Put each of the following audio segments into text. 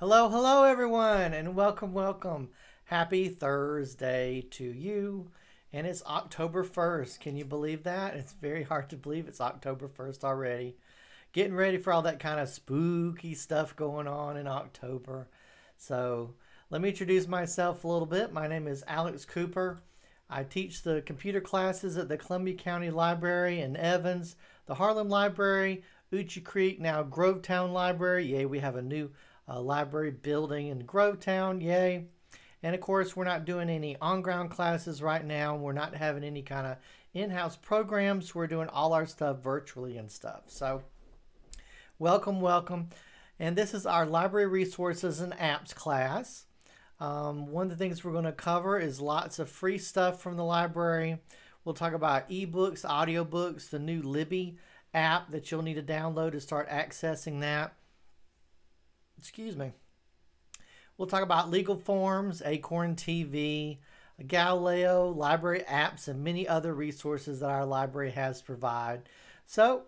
Hello, hello everyone, and welcome. Happy Thursday to you. And it's October 1st. Can you believe that? It's very hard to believe it's October 1st already. Getting ready for all that kind of spooky stuff going on in October. So let me introduce myself a little bit. My name is Alex Cooper. I teach the computer classes at the Columbia County Library in Evans, the Harlem Library, Uchee Creek, now Grovetown Library. Yay, we have a new library building in Grovetown, yay. And of course, we're not doing any on-ground classes right now. We're not having any kind of in-house programs. We're doing all our stuff virtually and stuff. So welcome, welcome. And this is our library resources and apps class. One of the things we're going to cover is lots of free stuff from the library. We'll talk about ebooks, audiobooks, the new Libby app that you'll need to download to start accessing that. Excuse me. We'll talk about legal forms, Acorn TV, Galileo, library apps, and many other resources that our library has provided. So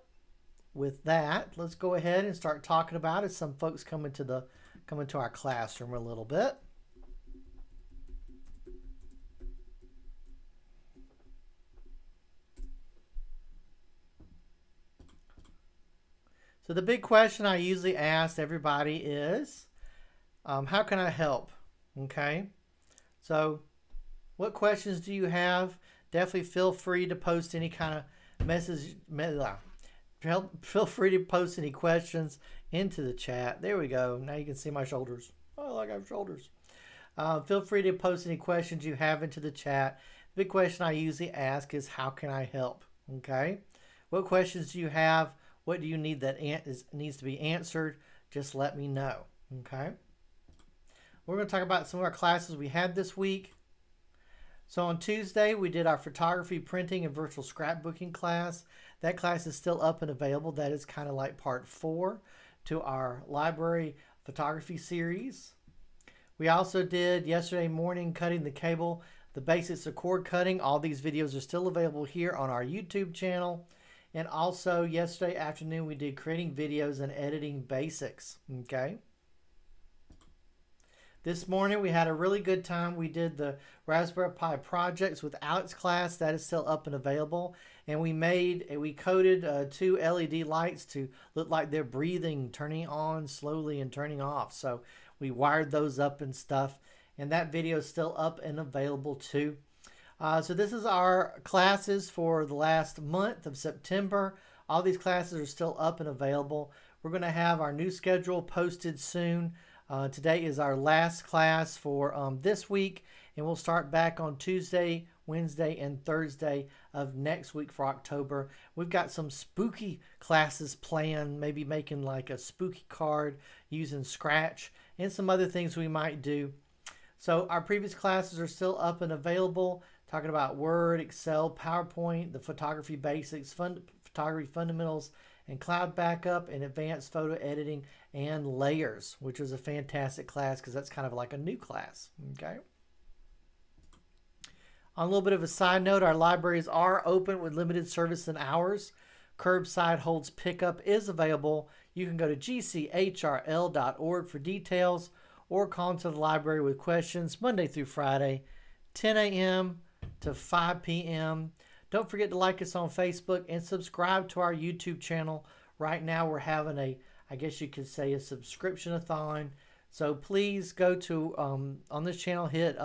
with that, let's go ahead and start talking about it. Some folks come into our classroom a little bit. So the big question I usually ask everybody is, how can I help? Okay, so what questions do you have? Definitely feel free to post any kind of message. Feel free to post any questions into the chat. There we go. Now you can see my shoulders. Oh, I like our shoulders. Feel free to post any questions you have into the chat. The big question I usually ask is, how can I help? Okay, what questions do you have? What do you need that needs to be answered? Just let me know, okay? We're going to talk about some of our classes we had this week. So on Tuesday, we did our photography, printing, and virtual scrapbooking class. That class is still up and available. That is kind of like part 4 to our library photography series. We also did yesterday morning cutting the cable, the basics of cord cutting. All these videos are still available here on our YouTube channel. And also yesterday afternoon, we did creating videos and editing basics, okay? This morning, we had a really good time. We did the Raspberry Pi projects with Alex class. That is still up and available. And we coded 2 LED lights to look like they're breathing, turning on slowly and turning off. So we wired those up and stuff. And that video is still up and available too. So this is our classes for the last month of September. All these classes are still up and available. We're going to have our new schedule posted soon. Today is our last class for this week, and we'll start back on Tuesday, Wednesday, and Thursday of next week for October. We've got some spooky classes planned, maybe making like a spooky card using Scratch and some other things we might do. So our previous classes are still up and available. Talking about Word, Excel, PowerPoint, the photography basics, photography fundamentals, and cloud backup, and advanced photo editing and layers, which is a fantastic class because that's kind of like a new class, okay? On a little bit of a side note, our libraries are open with limited service and hours. Curbside holds pickup is available. You can go to GCHRL.org for details or call into the library with questions Monday through Friday, 10 a.m. to 5 p.m. Don't forget to like us on Facebook and subscribe to our YouTube channel. Right now we're having a, I guess you could say, a subscription-a-thon. So please go to, on this channel, hit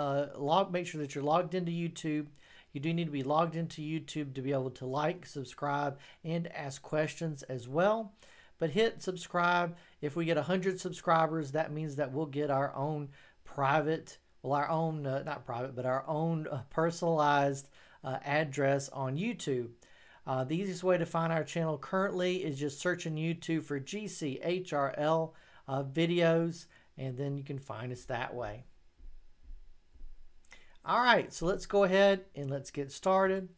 make sure that you're logged into YouTube. You do need to be logged into YouTube to be able to like, subscribe, and ask questions as well. But hit subscribe. If we get 100 subscribers, that means that we'll get our own private, well, our own, not private, but our own personalized address on YouTube. The easiest way to find our channel currently is just searching YouTube for GCHRL videos, and then you can find us that way. All right, so let's go ahead and let's get started.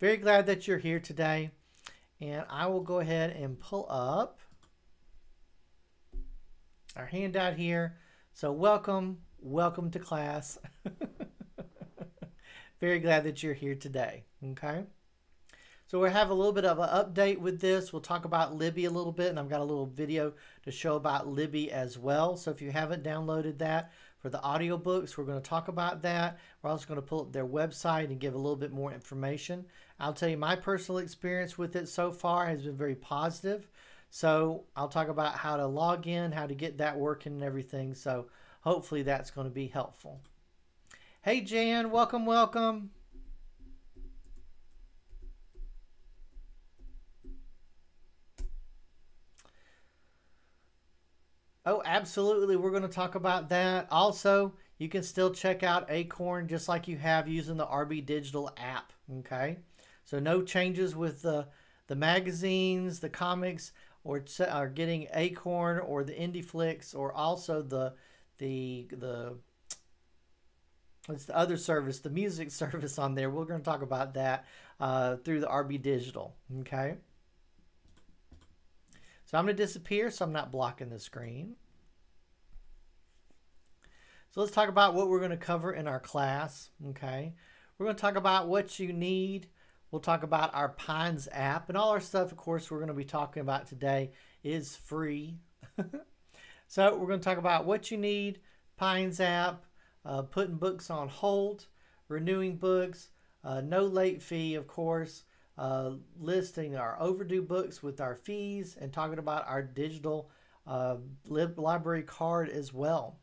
Very glad that you're here today, and I will go ahead and pull up our handout here. So welcome. Welcome to class. Very glad that you're here today, okay? So we'll have a little bit of an update with this. We'll talk about Libby a little bit, and I've got a little video to show about Libby as well. So if you haven't downloaded that for the audiobooks, we're going to talk about that. We're also going to pull up their website and give a little bit more information. I'll tell you my personal experience with it so far has been very positive. So I'll talk about how to log in, how to get that working and everything. So hopefully that's going to be helpful. Hey Jan, welcome, welcome. Oh, absolutely. We're going to talk about that. Also, you can still check out Acorn just like you have using the RB Digital app. Okay. So no changes with the magazines, the comics, or getting Acorn or the Indie Flix, or also it's the other service, the music service on there. We're going to talk about that through the RB Digital. Okay. So I'm going to disappear so I'm not blocking the screen. So let's talk about what we're going to cover in our class. Okay, we're going to talk about what you need. We'll talk about our Pines app, and all our stuff, of course, we're going to be talking about today is free. So we're going to talk about what you need, Pines app, putting books on hold, renewing books, no late fee, of course, listing our overdue books with our fees, and talking about our digital library card as well.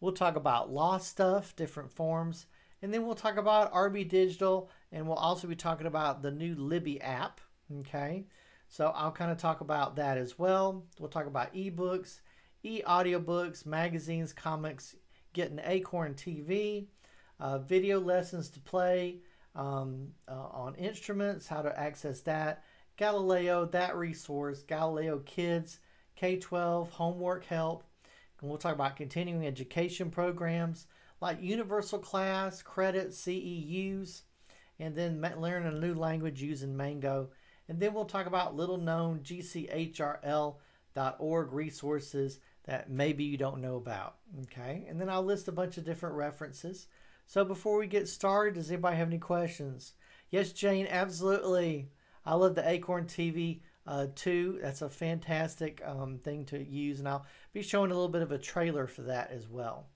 We'll talk about law stuff, different forms, and then we'll talk about RB Digital, and we'll also be talking about the new Libby app. Okay, so I'll kind of talk about that as well. We'll talk about ebooks, e-audiobooks, magazines, comics, getting Acorn TV, video lessons to play, on instruments, how to access that, Galileo, that resource, Galileo Kids, K-12, homework help, and we'll talk about continuing education programs like Universal Class, credit, CEUs, and then learn a new language using Mango. And then we'll talk about little known GCHRL.org resources that maybe you don't know about. Okay, and then I'll list a bunch of different references. So before we get started, does anybody have any questions? Yes, Jane, absolutely. I love the Acorn TV too. That's a fantastic thing to use, and I'll be showing a little bit of a trailer for that as well.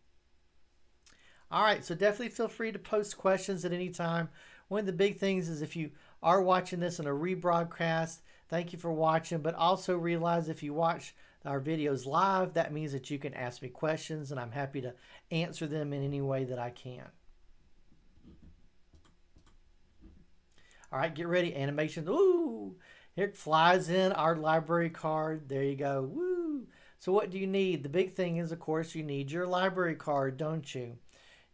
All right, so definitely feel free to post questions at any time. One of the big things is if you are watching this in a rebroadcast, thank you for watching, but also realize if you watch our videos live, that means that you can ask me questions, and I'm happy to answer them in any way that I can. All right, get ready, animation. Woo! Here flies in our library card. There you go. Woo! So what do you need? The big thing is, of course, you need your library card, don't you?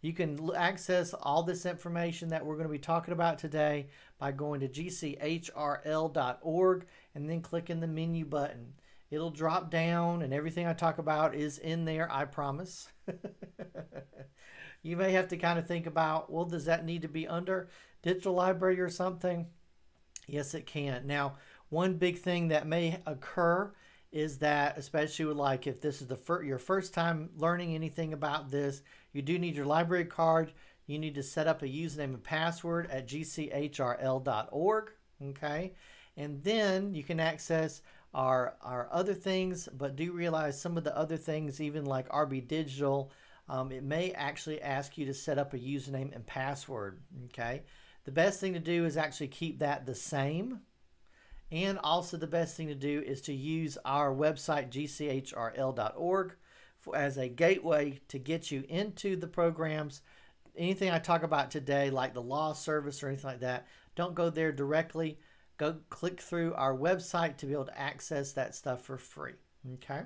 You can access all this information that we're going to be talking about today by going to gchrl.org and then clicking the menu button. It'll drop down, and everything I talk about is in there, I promise. You may have to kind of think about, well, does that need to be under digital library or something? Yes, it can. Now, one big thing that may occur is that, especially with like if this is your first time learning anything about this, you do need your library card. You need to set up a username and password at gchrl.org, okay? And then you can access our other things, but do realize some of the other things, even like RB Digital, it may actually ask you to set up a username and password, okay? The best thing to do is actually keep that the same, and also the best thing to do is to use our website, gchrl.org, as a gateway to get you into the programs. Anything I talk about today, like the law service or anything like that, don't go there directly. Go click through our website to be able to access that stuff for free, okay?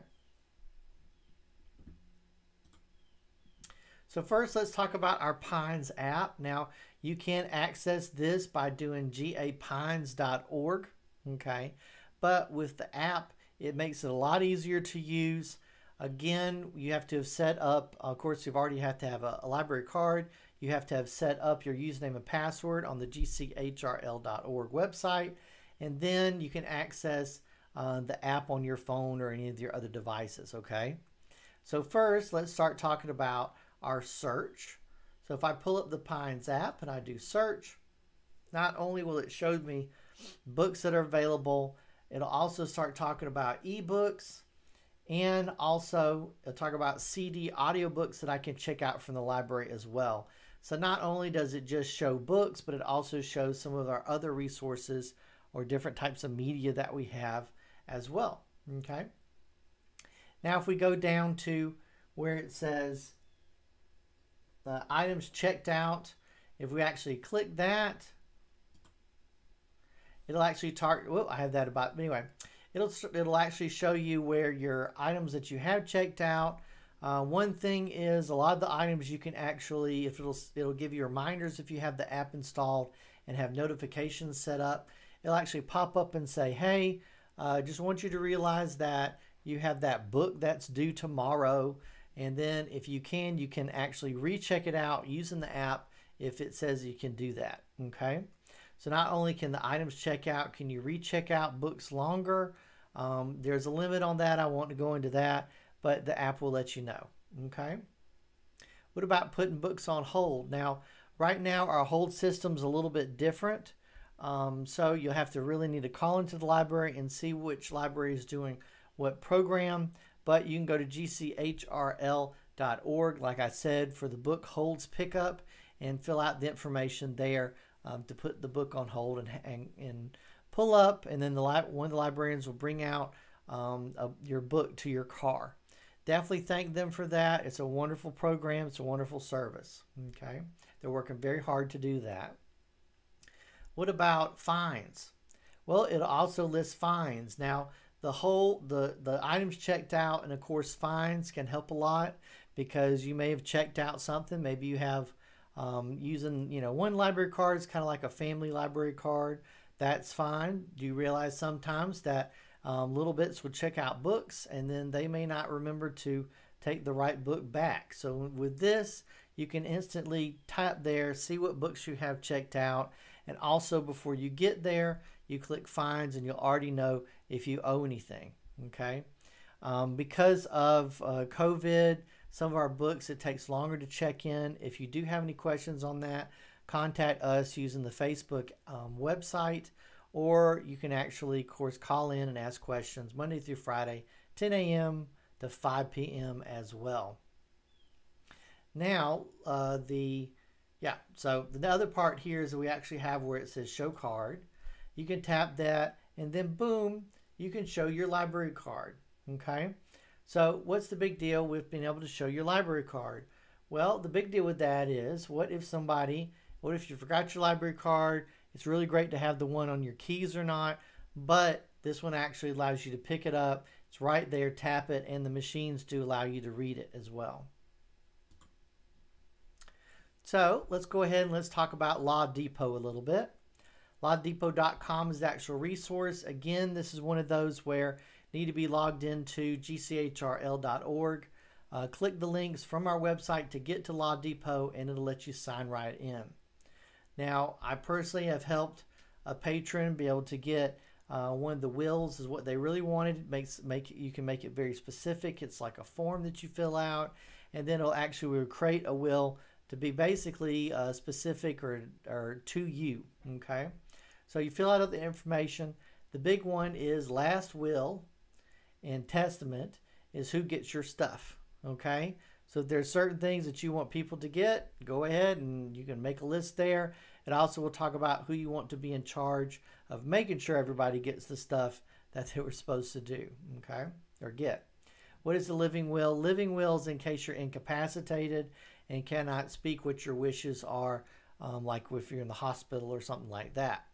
So first, let's talk about our Pines app. Now, you can access this by doing gapines.org, okay? But with the app, it makes it a lot easier to use. Again, you have to have set up, of course, you've already have to have a library card. You have to have set up your username and password on the gchrl.org website, and then you can access the app on your phone or any of your other devices, okay? So first, let's start talking about our search. So if I pull up the Pines app and I do search, not only will it show me books that are available. It'll also start talking about ebooks, and also it'll talk about CD audiobooks that I can check out from the library as well. So not only does it just show books, but it also shows some of our other resources or different types of media that we have as well. Okay. Now if we go down to where it says the items checked out, if we actually click that, it'll actually target, well, I have that about, anyway, it'll actually show you where your items that you have checked out. One thing is a lot of the items you can actually, if it'll give you reminders if you have the app installed and have notifications set up. It'll actually pop up and say, hey, just want you to realize that you have that book that's due tomorrow. And then if you can actually recheck it out using the app if it says you can do that, okay? So not only can the items check out, can you recheck out books longer? There's a limit on that. I won't go into that, but the app will let you know, okay? What about putting books on hold? Now, right now our hold system's a little bit different. So you'll have to really need to call into the library and see which library is doing what program, but you can go to GCHRL.org, like I said, for the book holds pickup and fill out the information there to put the book on hold and pull up, and then one of the librarians will bring out your book to your car. Definitely thank them for that. It's a wonderful program. It's a wonderful service. Okay, they're working very hard to do that. What about fines? Well, it also lists fines. Now, the items checked out, and of course fines can help a lot, because you may have checked out something. Maybe you have using, you know, one library card is kind of like a family library card. That's fine. Do you realize sometimes that little bits will check out books, and then they may not remember to take the right book back. So with this, you can instantly type there, see what books you have checked out. And also before you get there, you click fines and you'll already know if you owe anything, okay? Because of COVID, some of our books, it takes longer to check in. If you do have any questions on that, contact us using the Facebook website, or you can actually, of course, call in and ask questions Monday through Friday, 10 a.m. to 5 p.m. as well. Now, so the other part here is that we actually have where it says show card. You can tap that and then boom, you can show your library card, okay? So what's the big deal with being able to show your library card? Well, the big deal with that is, what if you forgot your library card? It's really great to have the one on your keys or not, but this one actually allows you to pick it up. It's right there, tap it, and the machines do allow you to read it as well. So let's go ahead and let's talk about Law Depot a little bit. LawDepot.com is the actual resource. Again, this is one of those where you need to be logged into GCHRL.org. Click the links from our website to get to Law Depot, and it'll let you sign right in. Now, I personally have helped a patron be able to get one of the wills is what they really wanted. It you can make it very specific. It's like a form that you fill out, and then it'll actually create a will to be basically specific or to you, okay? So you fill out the information. The big one is last will and testament is who gets your stuff, okay? So if there's certain things that you want people to get, go ahead and you can make a list there. It also will talk about who you want to be in charge of making sure everybody gets the stuff that they were supposed to do, okay, or get. What is the living will? Living wills in case you're incapacitated and cannot speak what your wishes are, like if you're in the hospital or something like that.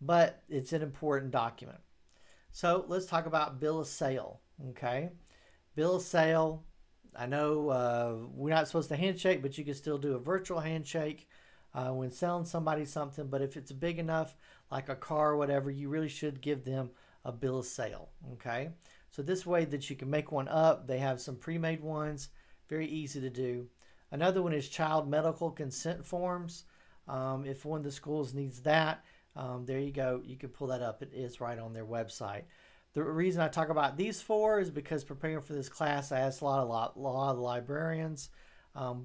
But it's an important document. So let's talk about bill of sale, okay? Bill of sale, I know we're not supposed to handshake, but you can still do a virtual handshake when selling somebody something. But if it's big enough, like a car or whatever, you really should give them a bill of sale, okay? So this way that you can make one up. They have some pre-made ones, very easy to do. Another one is child medical consent forms. If one of the schools needs that, there you go. You can pull that up. It is right on their website. The reason I talk about these four is because preparing for this class, I asked a lot of librarians.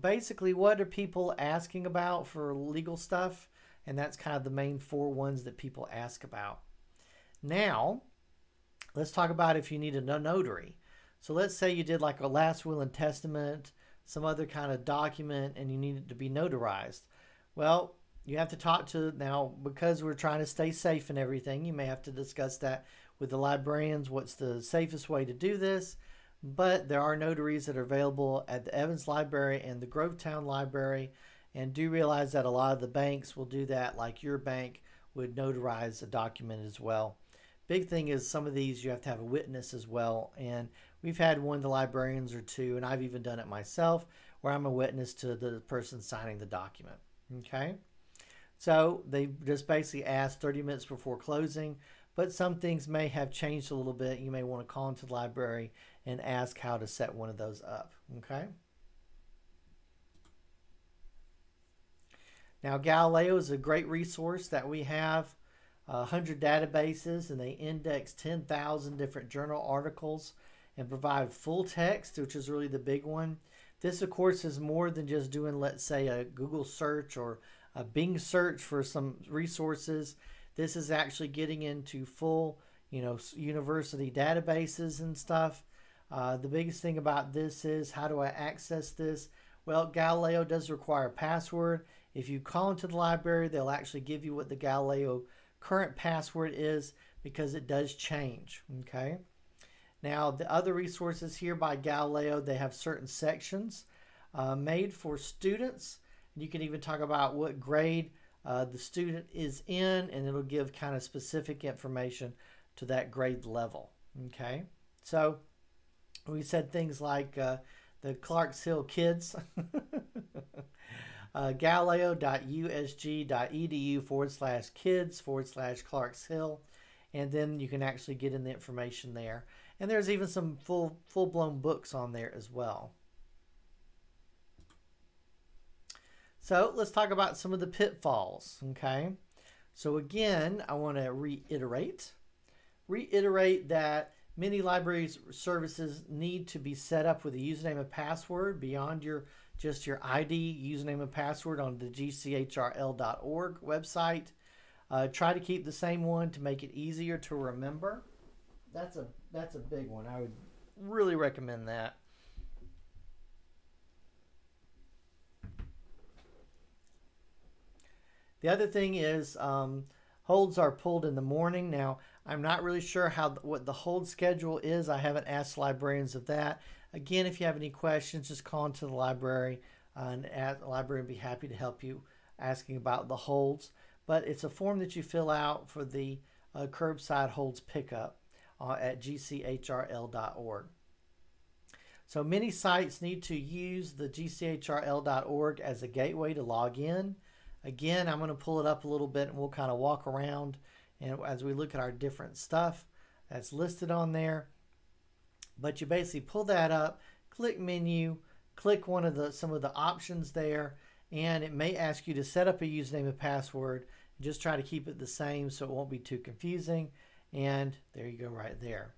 Basically, what are people asking about for legal stuff? And that's kind of the main four ones that people ask about. Now, let's talk about if you need a notary. So let's say you did like a last will and testament, some other kind of document, and you need it to be notarized. Well, you have to talk to, now because we're trying to stay safe and everything, you may have to discuss that with the librarians, what's the safest way to do this. But there are notaries that are available at the Evans Library and the Grovetown Library, and do realize that a lot of the banks will do that, like your bank would notarize a document as well. Big thing is some of these you have to have a witness as well, and we've had one of the librarians or two, and I've even done it myself, where I'm a witness to the person signing the document. Okay, so they just basically asked 30 minutes before closing, but some things may have changed a little bit. You may want to call into the library and ask how to set one of those up. Okay. Now, Galileo is a great resource that we have 100 databases, and they index 10,000 different journal articles and provide full text, which is really the big one. This, of course, is more than just doing, let's say, a Google search or a Bing search for some resources. This is actually getting into full, you know, university databases and stuff. The biggest thing about this is, how do I access this? Well, Galileo does require a password. If you call into the library, they'll actually give you what the Galileo current password is, because it does change. Okay. Now, the other resources here by Galileo, they have certain sections made for students. You can even talk about what grade the student is in, and it'll give kind of specific information to that grade level. Okay. So we said things like the Clarks Hill Kids. Galileo.usg.edu/kids/Clarks Hill, and then you can actually get in the information there. And there's even some full-blown books on there as well. So let's talk about some of the pitfalls. Okay, so again, I want to reiterate that many library services need to be set up with a username and password beyond your just your ID, username, and password on the GCHRL.org website. Try to keep the same one to make it easier to remember. That's a big one. I would really recommend that. The other thing is holds are pulled in the morning. Now, I'm not really sure what the hold schedule is. I haven't asked librarians of that. Again, if you have any questions, just call into the library, and the library would be happy to help you asking about the holds. But it's a form that you fill out for the curbside holds pickup at gchrl.org. So many sites need to use the gchrl.org as a gateway to log in. Again, I'm going to pull it up a little bit, and we'll kind of walk around, and as we look at our different stuff that's listed on there. But you basically pull that up, click menu, click one of the some of the options there, and it may ask you to set up a username and password. Just try to keep it the same so it won't be too confusing. And there you go right there.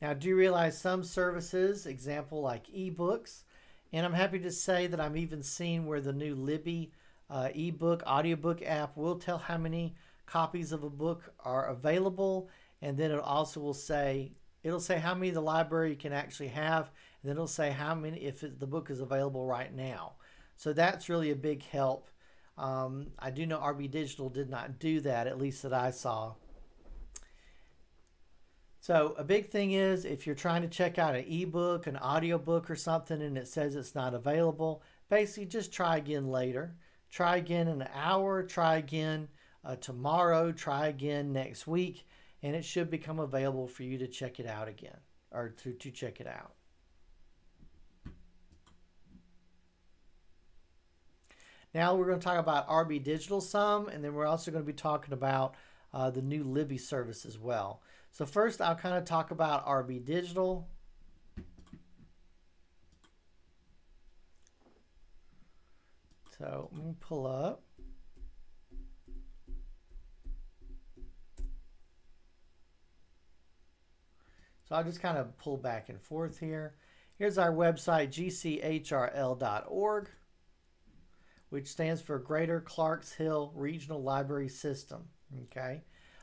Now, do you realize some services, example like ebooks, and I'm happy to say that I'm even seeing where the new Libby ebook, audiobook app will tell how many copies of a book are available, and then it also will say, it'll say how many the library can actually have, and then it'll say how many, if the book is available right now. So that's really a big help. I do know RB Digital did not do that, at least that I saw. So a big thing is, if you're trying to check out an ebook, an audiobook or something, and it says it's not available, basically just try again later. Try again in an hour, try again tomorrow, try again next week, and it should become available for you to check it out again, or to check it out. Now we're going to talk about RB Digital some, and then we're also going to be talking about the new Libby service as well. So first, I'll kind of talk about RB Digital. So let me pull up. So I'll just kind of pull back and forth here. Here's our website, gchrl.org, which stands for Greater Clarks Hill Regional Library System. Okay.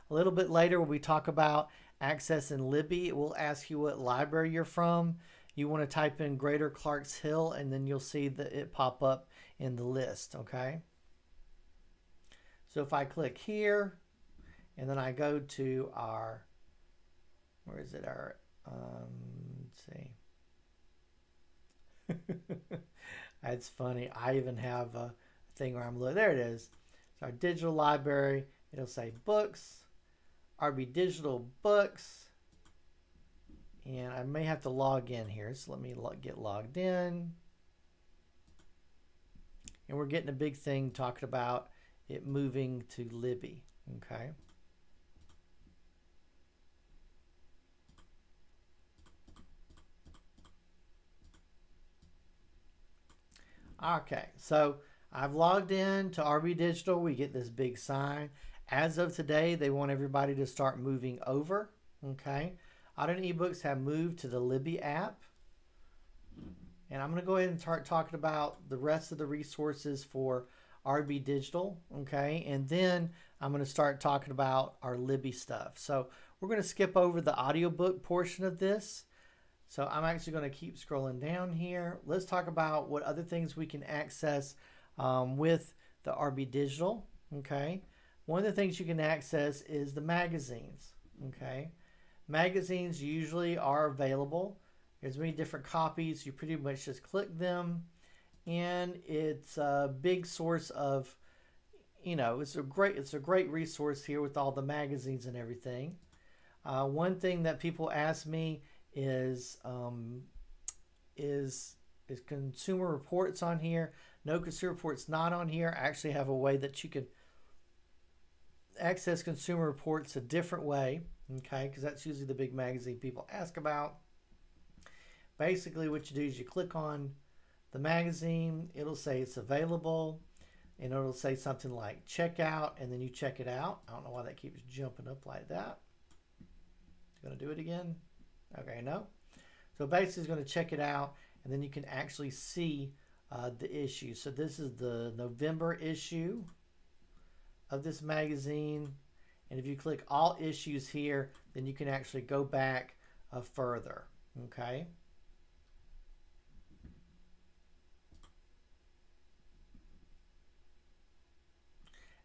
A little bit later when we talk about accessing Libby, it will ask you what library you're from. You want to type in Greater Clarks Hill and then you'll see that it pop up in the list. Okay. So if I click here and then I go to our, where is it? Our, let's see. That's funny. I even have a thing where I'm looking. There it is. It's our digital library. It'll say books, RB Digital books. And I may have to log in here. So let me get logged in. And we're getting a big thing talking about it moving to Libby. Okay. Okay, so I've logged in to RB Digital. We get this big sign. As of today, they want everybody to start moving over. Okay, Audio and eBooks have moved to the Libby app. And I'm going to go ahead and start talking about the rest of the resources for RB Digital. Okay, and then I'm going to start talking about our Libby stuff. So we're going to skip over the audiobook portion of this. So I'm actually going to keep scrolling down here. Let's talk about what other things we can access with the RB Digital. Okay. One of the things you can access is the magazines. Okay. Magazines usually are available. There's many different copies. You pretty much just click them. And it's a big source of, you know, it's a great resource here with all the magazines and everything. One thing that people ask me is Consumer Reports on here? No, Consumer Reports not on here. I actually have a way that you can access Consumer Reports a different way, okay, because that's usually the big magazine people ask about. Basically what you do is you click on the magazine, it'll say it's available, and it'll say something like check out, and then you check it out. I don't know why that keeps jumping up like that. Gonna do it again. Okay, no. So basically, it's going to check it out, and then you can actually see the issue. So this is the November issue of this magazine, and if you click all issues here, then you can actually go back further. Okay.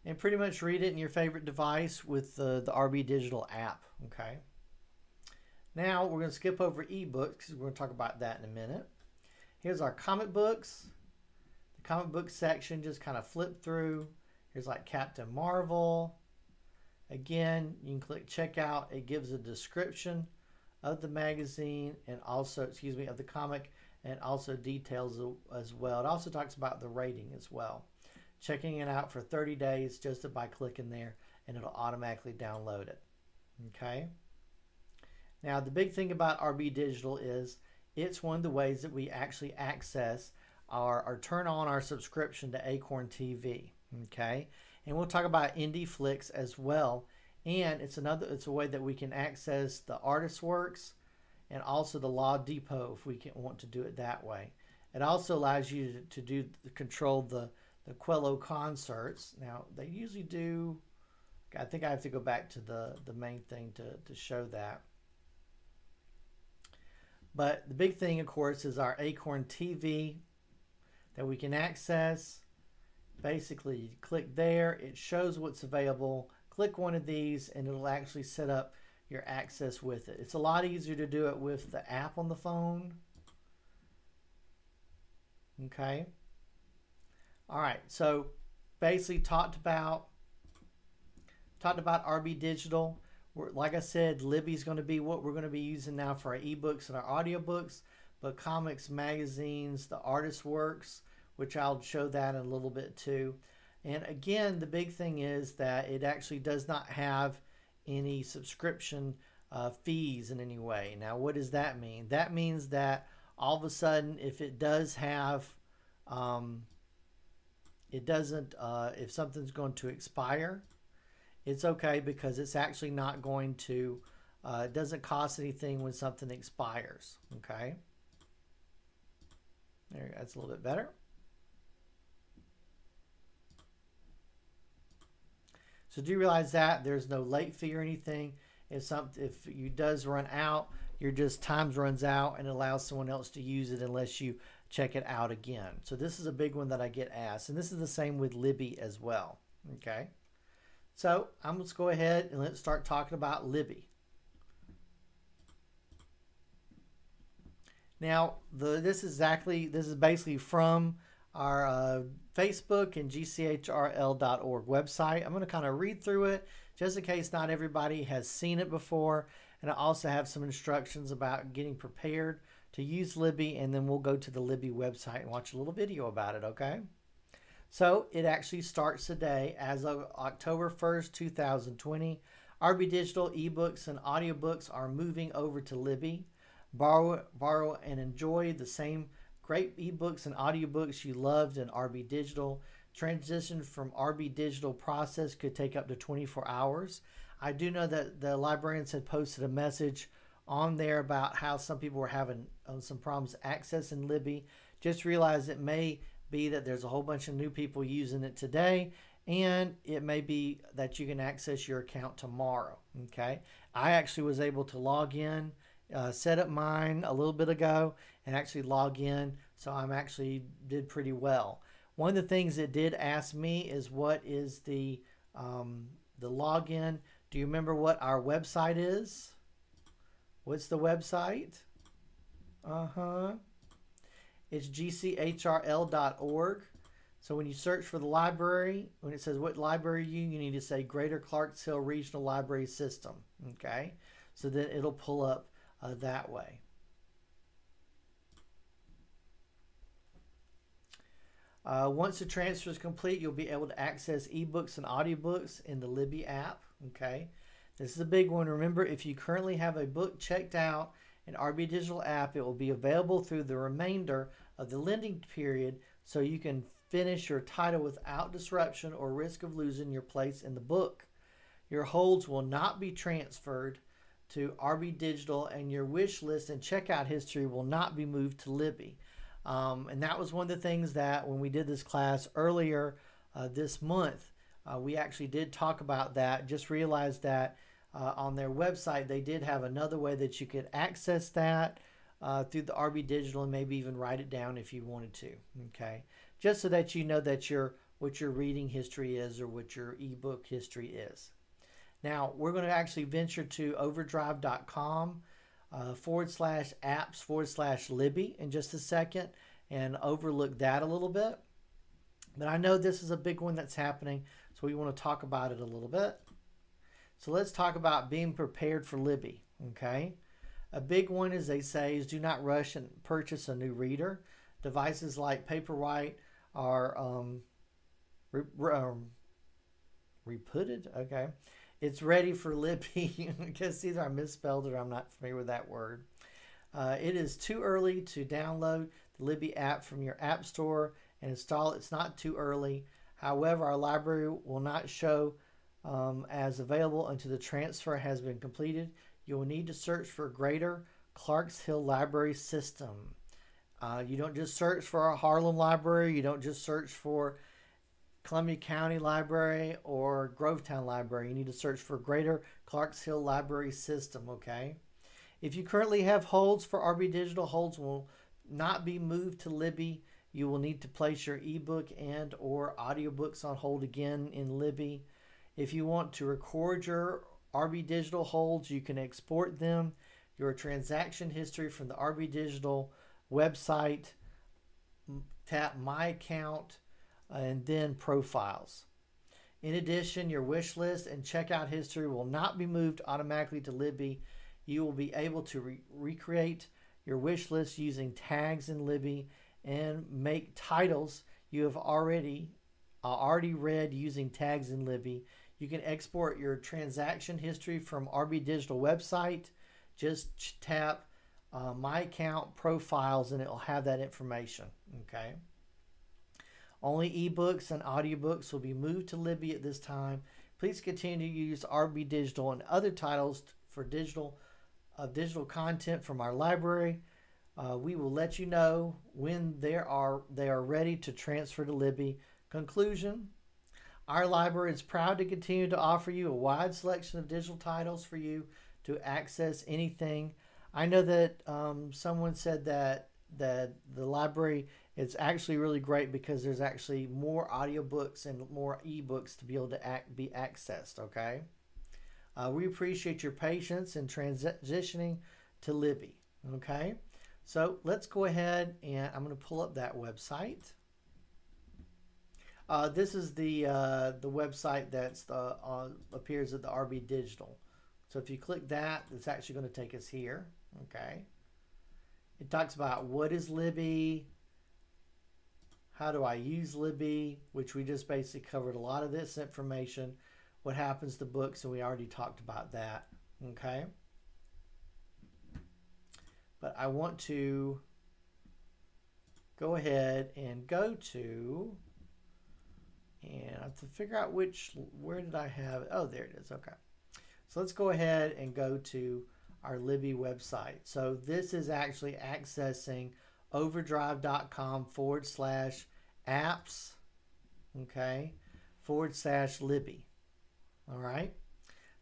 And pretty much read it in your favorite device with the RB Digital app. Okay. Now we're going to skip over ebooks because we're going to talk about that in a minute. Here's our comic books. The comic book section, just kind of flip through. Here's like Captain Marvel. Again, you can click check out. It gives a description of the magazine and also, excuse me, of the comic and also details as well. It also talks about the rating as well. Checking it out for 30 days just by clicking there and it'll automatically download it. Okay. Now, the big thing about RB Digital is it's one of the ways that we actually access or turn on our subscription to Acorn TV, okay? And we'll talk about Indie Flix as well. And it's a way that we can access the ArtistWorks and also the Law Depot if we want to do it that way. It also allows you to control the Qello concerts. Now, they usually do, I think I have to go back to the main thing to show that. But the big thing, of course, is our Acorn TV that we can access. Basically, you click there. It shows what's available. Click one of these, and it'll actually set up your access with it. It's a lot easier to do it with the app on the phone. Okay. All right. So basically talked about RB Digital. Like I said, Libby's going to be what we're going to be using now for our ebooks and our audiobooks, but comics, magazines, the ArtistWorks, which I'll show that in a little bit too. And again, the big thing is that it actually does not have any subscription fees in any way. Now, what does that mean? That means that all of a sudden, if it does have, if something's going to expire, it's okay because it's actually not going to, it doesn't cost anything when something expires, okay? There, that's a little bit better. So do you realize that there's no late fee or anything? If something, if you does run out, your just times runs out and allows someone else to use it unless you check it out again. So this is a big one that I get asked, and this is the same with Libby as well. Okay, so I'm let's go ahead and let's start talking about Libby. Now this is basically from our Facebook and GCHRL.org website. I'm going to kind of read through it just in case not everybody has seen it before, and I also have some instructions about getting prepared to use Libby, and then we'll go to the Libby website and watch a little video about it, okay? So it actually starts today as of October 1st, 2020. RB Digital ebooks and audiobooks are moving over to Libby. Borrow and enjoy the same great ebooks and audiobooks you loved in RB Digital. Transition from RB Digital process could take up to 24 hours. I do know that the librarians had posted a message on there about how some people were having some problems accessing Libby. Just realize it may be that there's a whole bunch of new people using it today, and it may be that you can access your account tomorrow, okay? I actually was able to log in, set up mine a little bit ago, and actually log in, so I'm actually did pretty well. One of the things it did ask me is what is the login. Do you remember what our website is? What's the website? It's gchrl.org. So when you search for the library, when it says what library you need to say Greater Clarks Hill Regional Library System. Okay, so then it'll pull up that way. Once the transfer is complete, you'll be able to access ebooks and audiobooks in the Libby app. Okay, this is a big one. Remember, if you currently have a book checked out in RB Digital app, it will be available through the remainder of the lending period, so you can finish your title without disruption or risk of losing your place in the book. Your holds will not be transferred to RB Digital, and your wish list and checkout history will not be moved to Libby. And that was one of the things that when we did this class earlier this month, we actually did talk about that. Just realized that on their website, they did have another way that you could access that through the RB Digital, and maybe even write it down if you wanted to, okay? Just so that you know that your what your reading history is or what your ebook history is. Now, we're going to actually venture to overdrive.com /apps/Libby in just a second and overlook that a little bit. But I know this is a big one that's happening, so we want to talk about it a little bit. So let's talk about being prepared for Libby, okay? A big one, as they say, is do not rush and purchase a new reader. Devices like Paperwhite are reputed, okay? It's ready for Libby. I guess either I misspelled it or I'm not familiar with that word. It is too early to download the Libby app from your app store and install it. It's not too early. However, our library will not show as available until the transfer has been completed. You will need to search for Greater Clarks Hill Library System. You don't just search for our Harlem Library. You don't just search for Columbia County Library or Grovetown Library. You need to search for Greater Clarks Hill Library System, okay? If you currently have holds for RB Digital, holds will not be moved to Libby. You will need to place your ebook and or audiobooks on hold again in Libby. If you want to record your RB Digital holds, you can export them. Your transaction history from the RB Digital website, tap My Account, and then Profiles. In addition, your wish list and checkout history will not be moved automatically to Libby. You will be able to recreate your wish list using tags in Libby and make titles you have already read using tags in Libby. You can export your transaction history from RB Digital website. Just tap My Account, Profiles, and it'll have that information, okay? Only ebooks and audiobooks will be moved to Libby at this time. Please continue to use RB Digital and other titles for digital content from our library. We will let you know when they are ready to transfer to Libby. Conclusion: Our library is proud to continue to offer you a wide selection of digital titles for you to access anything. I know that someone said that the library is actually really great because there's actually more audiobooks and more ebooks to be able to be accessed, okay? We appreciate your patience in transitioning to Libby, okay? So let's go ahead and I'm going to pull up that website. This is the website that appears at the RB Digital. So if you click that, it's actually going to take us here. Okay. It talks about what is Libby, how do I use Libby, which we just basically covered a lot of this information, what happens to books, and we already talked about that. Okay. But I want to go ahead and go to... And I have to figure out where did I have it? Oh, there it is. Okay. So let's go ahead and go to our Libby website. So this is actually accessing overdrive.com/apps, okay, /Libby. All right.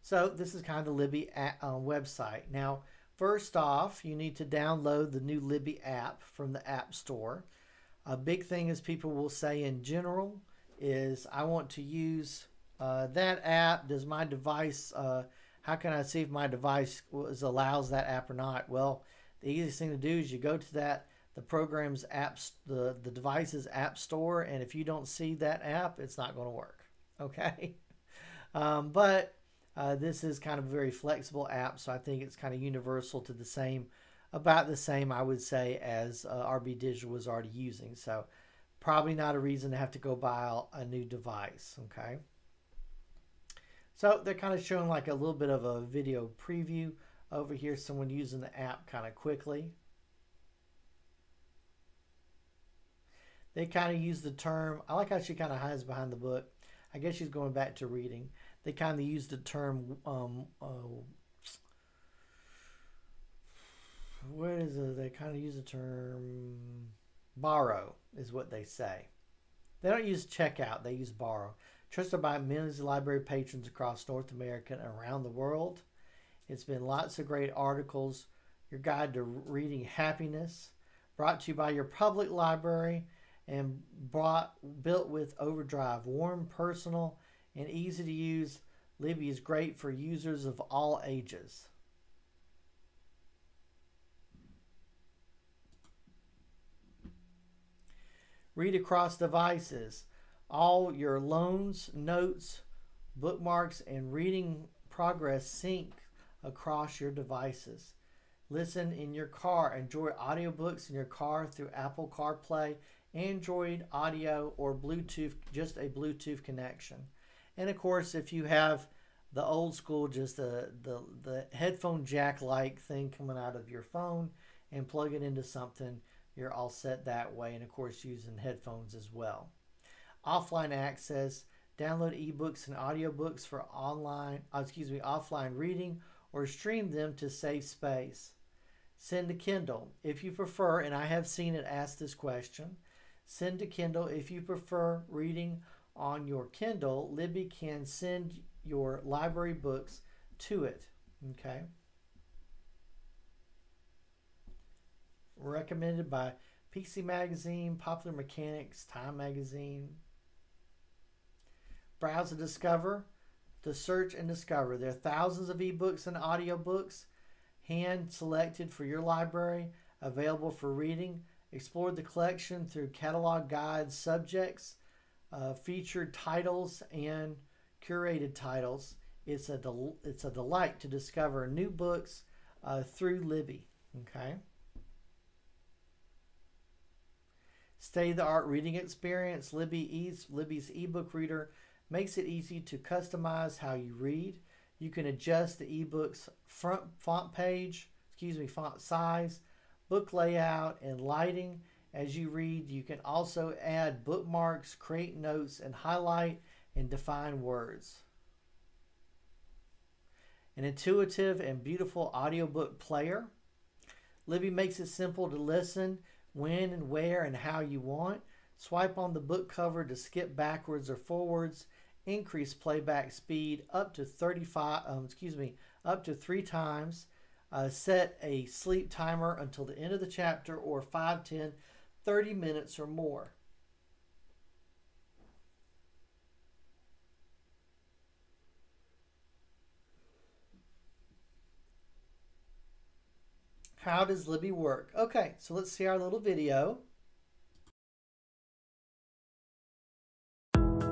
So this is kind of the Libby website. Now, first off, you need to download the new Libby app from the App Store. A big thing is people will say in general is I want to use that app. Does my device, how can I see if my device allows that app or not? Well, the easiest thing to do is you go to the program's apps, the device's app store, and if you don't see that app, it's not going to work, okay? But this is kind of a very flexible app, so I think it's kind of universal to the same, about the same, I would say, as RB Digital was already using. So probably not a reason to have to go buy a new device, okay? So they're kind of showing like a little bit of a video preview over here, someone using the app kind of quickly. They kind of use the term, I like how she kind of hides behind the book. I guess she's going back to reading. They kind of use the term, what is it? They kind of use the term... borrow is what they say. They don't use checkout, they use borrow. Trusted by millions of library patrons across North America and around the world. It's been lots of great articles. Your guide to reading happiness, brought to you by your public library and built with Overdrive. Warm, personal, and easy to use. Libby is great for users of all ages. Read across devices. All your loans, notes, bookmarks, and reading progress sync across your devices. Listen in your car. Enjoy audiobooks in your car through Apple CarPlay, Android Audio, or Bluetooth, just a Bluetooth connection. And of course, if you have the old school, just the headphone jack-like thing coming out of your phone and plug it into something, you're all set that way, and of course using headphones as well. Offline access, download ebooks and audiobooks for offline reading, or stream them to save space. Send to Kindle if you prefer, and I have seen it asked this question. Send to Kindle if you prefer reading on your Kindle. Libby can send your library books to it, okay? Recommended by PC Magazine, Popular Mechanics, Time Magazine. Browse and discover. To search and discover. There are thousands of ebooks and audiobooks hand selected for your library, available for reading. Explore the collection through catalog guides, subjects, featured titles, and curated titles. It's a delight to discover new books through Libby. Okay. Stay the art reading experience. Libby's ebook reader makes it easy to customize how you read. You can adjust the ebook's font size, book layout, and lighting as you read. You can also add bookmarks, create notes, and highlight and define words. An intuitive and beautiful audiobook player. Libby makes it simple to listen when and where and how you want. Swipe on the book cover to skip backwards or forwards increase playback speed up to 3 times, set a sleep timer until the end of the chapter, or 5, 10, 30 minutes or more. How does Libby work? Okay, so let's see our little video.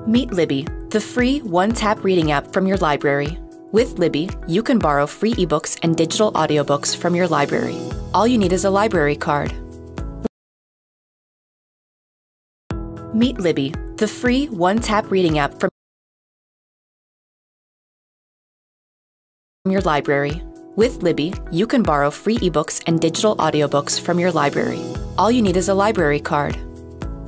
Meet Libby, the free one-tap reading app from your library. With Libby, you can borrow free ebooks and digital audiobooks from your library. All you need is a library card. Meet Libby, the free one-tap reading app from your library. With Libby, you can borrow free ebooks and digital audiobooks from your library. All you need is a library card.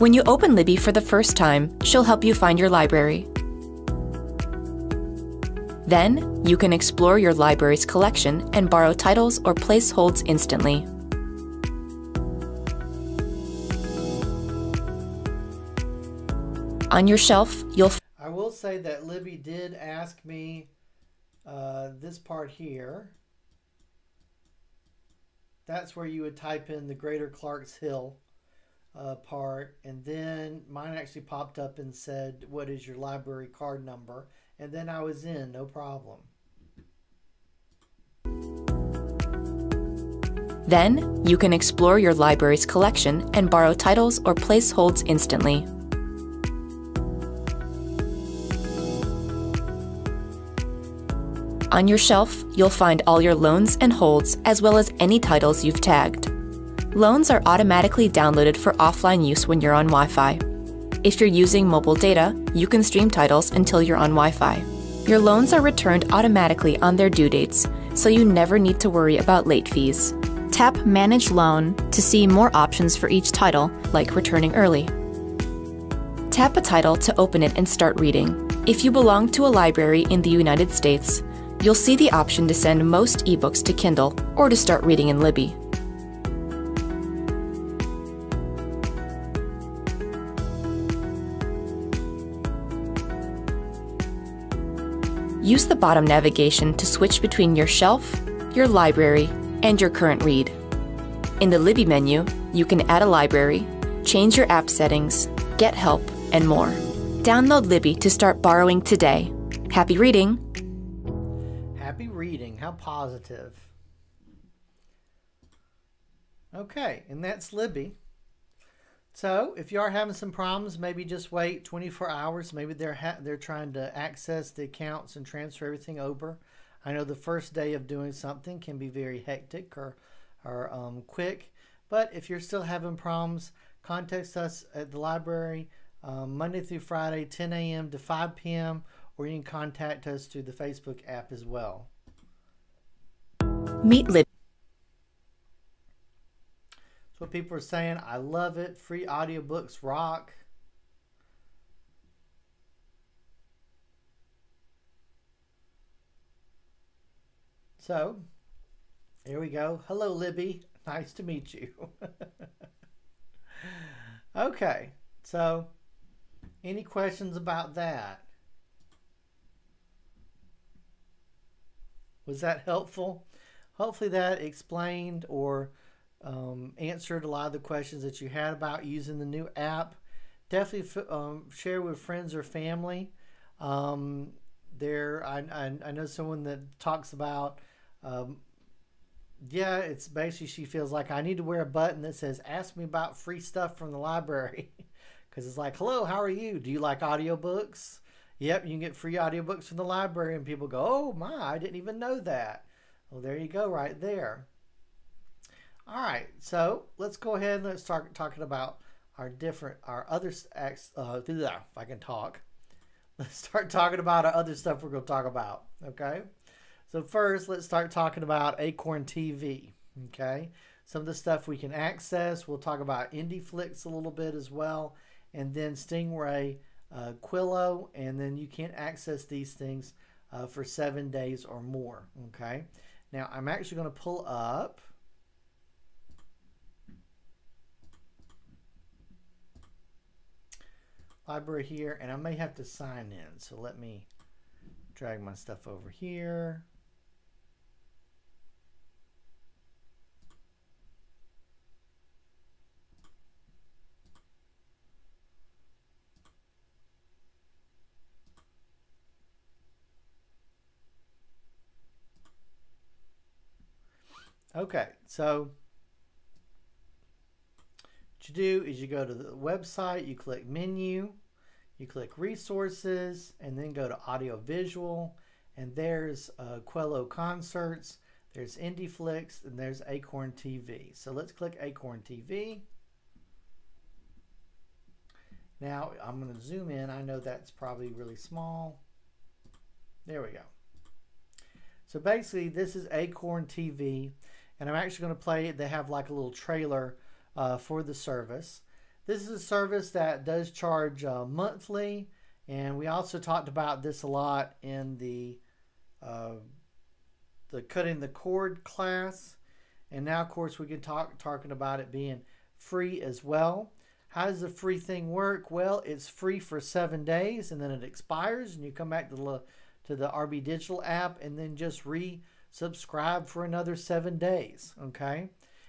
When you open Libby for the first time, she'll help you find your library. Then, you can explore your library's collection and borrow titles or placeholds instantly. On your shelf, you'll... I will say that Libby did ask me this part here. That's where you would type in the Greater Clarks Hill part, and then mine actually popped up and said, what is your library card number? And then I was in, no problem. Then you can explore your library's collection and borrow titles or placeholds instantly. On your shelf, you'll find all your loans and holds, as well as any titles you've tagged. Loans are automatically downloaded for offline use when you're on Wi-Fi. If you're using mobile data, you can stream titles until you're on Wi-Fi. Your loans are returned automatically on their due dates, so you never need to worry about late fees. Tap Manage Loan to see more options for each title, like returning early. Tap a title to open it and start reading. If you belong to a library in the United States, you'll see the option to send most ebooks to Kindle or to start reading in Libby. Use the bottom navigation to switch between your shelf, your library, and your current read. In the Libby menu, you can add a library, change your app settings, get help, and more. Download Libby to start borrowing today. Happy reading! Happy reading, how positive. Okay, and that's Libby. So if you are having some problems, maybe just wait 24 hours. Maybe they're trying to access the accounts and transfer everything over. I know the first day of doing something can be very hectic or quick, but if you're still having problems, contact us at the library Monday through Friday, 10 a.m. to 5 p.m. or you can contact us through the Facebook app as well. Meet Libby. So people are saying, I love it, free audiobooks rock. So, here we go. Hello Libby, nice to meet you. Okay, so any questions about that? Was that helpful? Hopefully that explained or answered a lot of the questions that you had about using the new app. Definitely share with friends or family. I know someone that talks about, yeah, it's basically she feels like I need to wear a button that says, ask me about free stuff from the library. Because it's like, hello, how are you? Do you like audiobooks? Yep, you can get free audiobooks from the library, and people go, oh my, I didn't even know that. Well, there you go right there. All right, so let's go ahead and let's start talking about Let's start talking about our other stuff we're going to talk about, okay? So first, let's start talking about Acorn TV, okay? Some of the stuff we can access. We'll talk about Indie Flix a little bit as well, and then Stingray, Qello, and then you can't access these things for 7 days or more. Okay, now I'm actually going to pull up library here, and I may have to sign in. So let me drag my stuff over here. Okay, so what you do is you go to the website, you click menu, you click resources, and then go to audiovisual, and there's Qello Concerts, there's Indie Flix, and there's Acorn TV. So let's click Acorn TV. Now I'm going to zoom in. I know that's probably really small. There we go. So basically this is Acorn TV. And I'm actually going to play it. They have like a little trailer for the service. This is a service that does charge monthly, and we also talked about this a lot in the Cutting the Cord class. And now, of course, we can talking about it being free as well. How does the free thing work? Well, it's free for 7 days, and then it expires, and you come back to the RB Digital app, and then just subscribe for another 7 days. Okay,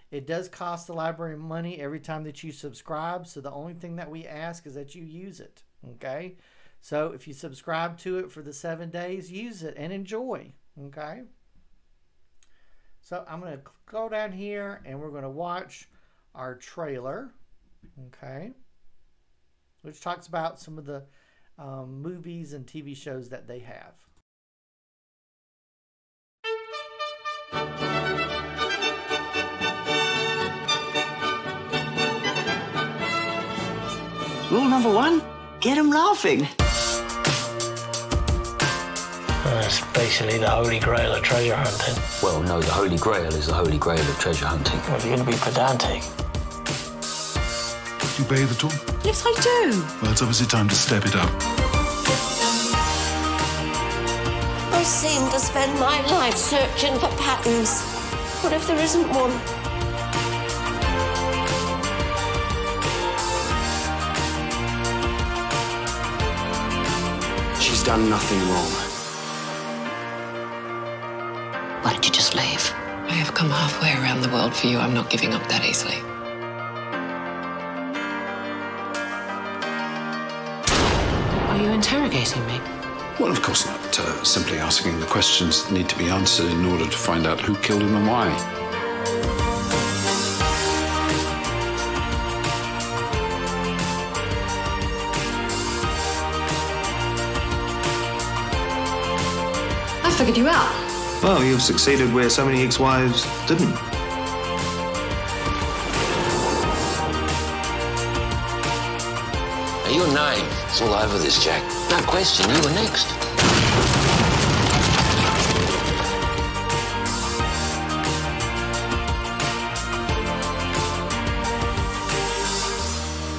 it does cost the library money every time that you subscribe, so the only thing that we ask is that you use it. Okay, so if you subscribe to it for the 7 days, use it and enjoy. Okay, so I'm going to go down here and we're going to watch our trailer, okay, which talks about some of the movies and TV shows that they have. Rule number one, get them laughing. That's basically the holy grail of treasure hunting. Well, no, the holy grail is the holy grail of treasure hunting. Well, if you're going to be pedantic. Do you bathe at all? Yes, I do. Well, it's obviously time to step it up. I seem to spend my life searching for patterns. What if there isn't one? Done nothing wrong. Why don't you just leave? I have come halfway around the world for you. I'm not giving up that easily. Are you interrogating me? Well, of course not. Simply asking the questions that need to be answered in order to find out who killed him and why. Figured you out. Well, you've succeeded where so many ex-wives didn't. Now, your name is all over this, Jack. No question, you were next.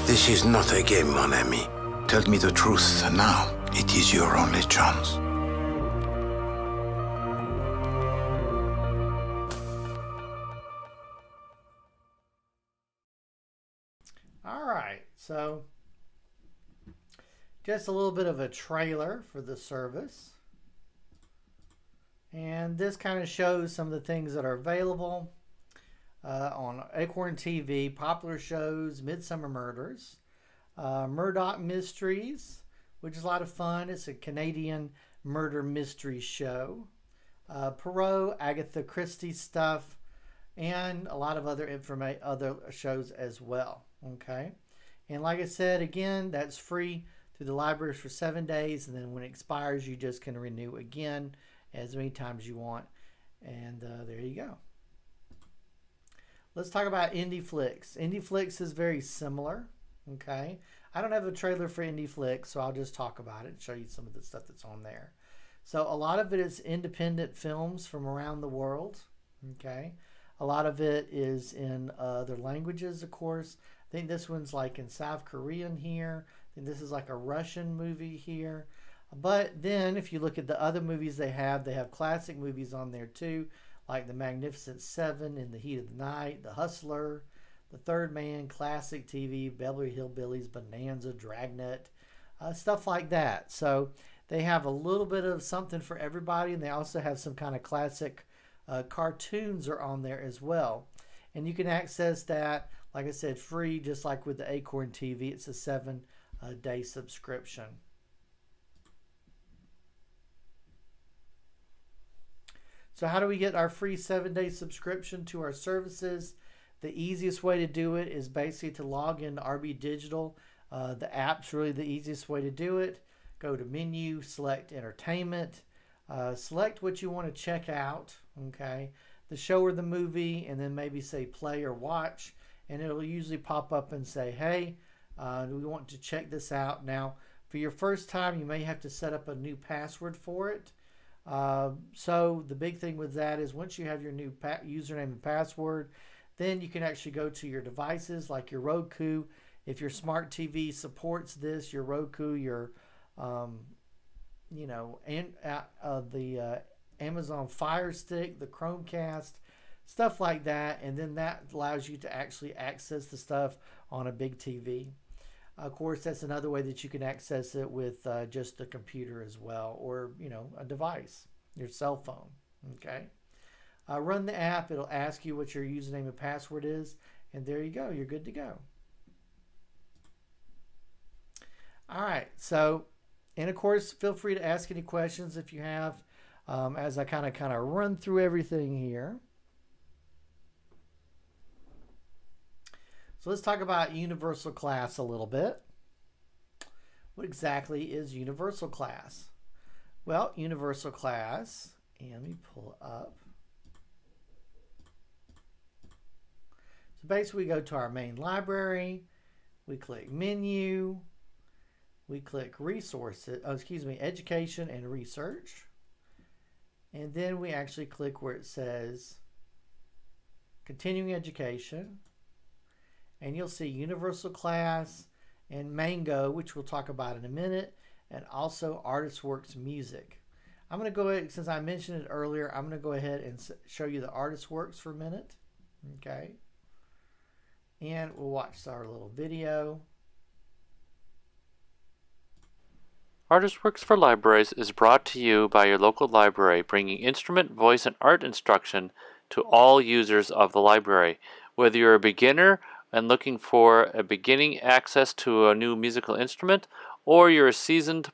This is not a game, mon ami. Tell me the truth now. It is your only chance. So, just a little bit of a trailer for the service. And this kind of shows some of the things that are available on Acorn TV, popular shows, Midsummer Murders, Murdoch Mysteries, which is a lot of fun. It's a Canadian murder mystery show. Poirot, Agatha Christie stuff, and a lot of other shows as well, okay? And like I said, again, that's free through the libraries for 7 days. And then when it expires, you just can renew again as many times you want. And there you go. Let's talk about Indie Flix. Indie Flix is very similar, okay? I don't have a trailer for Indie Flix, so I'll just talk about it and show you some of the stuff that's on there. So a lot of it is independent films from around the world, okay? A lot of it is in other languages, of course. I think this one's like in South Korean here. I think this is like a Russian movie here. But then if you look at the other movies they have classic movies on there too, like The Magnificent Seven, In the Heat of the Night, The Hustler, The Third Man, Classic TV, Beverly Hillbillies, Bonanza, Dragnet, stuff like that. So they have a little bit of something for everybody, and they also have some kind of classic cartoons are on there as well. And you can access that, like I said, free, just like with the Acorn TV. It's a 7-day subscription. So how do we get our free 7-day subscription to our services? The easiest way to do it is basically to log into RB Digital. The app's really the easiest way to do it. Go to menu, select entertainment, select what you want to check out, okay? The show or the movie, and then maybe say play or watch, and it'll usually pop up and say, hey, we want to check this out. Now, for your first time, you may have to set up a new password for it. So the big thing with that is once you have your new username and password, then you can actually go to your devices like your Roku. If your smart TV supports this, your Roku, your you know, and the Amazon Fire Stick, the Chromecast, stuff like that, and then that allows you to actually access the stuff on a big TV. Of course, that's another way that you can access it with just a computer as well, or, you know, a device, your cell phone, okay? Run the app. It'll ask you what your username and password is, and there you go. You're good to go. All right, so, and of course, feel free to ask any questions if you have, as I kind of run through everything here. So let's talk about Universal Class a little bit. What exactly is Universal Class? Well, Universal Class, and let me pull it up. So basically we go to our main library, we click menu, we click resources, oh, excuse me, education and research. And then we actually click where it says continuing education. And you'll see Universal Class and Mango, which we'll talk about in a minute, and also ArtistWorks Music. I'm going to go ahead, since I mentioned it earlier, I'm going to go ahead and show you the ArtistWorks for a minute. Okay. And we'll watch our little video. ArtistWorks for Libraries is brought to you by your local library, bringing instrument, voice, and art instruction to all users of the library. Whether you're a beginner and looking for a beginning access to a new musical instrument, or you're a seasoned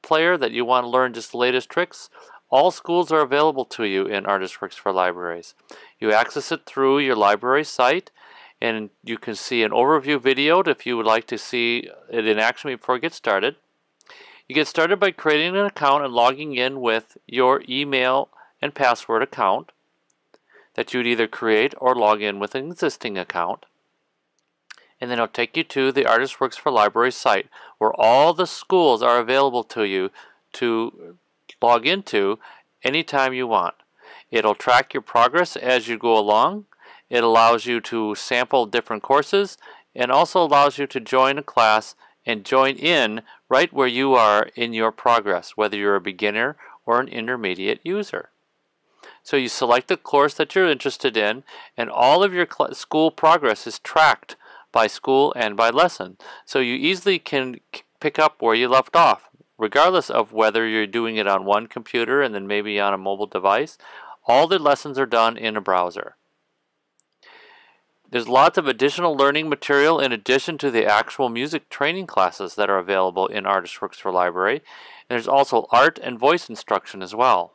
player that you want to learn just the latest tricks, all schools are available to you in ArtistWorks for Libraries. You access it through your library site, and you can see an overview video if you would like to see it in action before you get started. You get started by creating an account and logging in with your email and password account that you'd either create or log in with an existing account. And then it'll take you to the ArtistWorks for Libraries site, where all the schools are available to you to log into anytime you want. It'll track your progress as you go along. It allows you to sample different courses, and also allows you to join a class and join in right where you are in your progress, whether you're a beginner or an intermediate user. So you select the course that you're interested in, and all of your school progress is tracked by school and by lesson. So you easily can pick up where you left off, regardless of whether you're doing it on one computer and then maybe on a mobile device. All the lessons are done in a browser. There's lots of additional learning material in addition to the actual music training classes that are available in ArtistWorks for Library. And there's also art and voice instruction as well.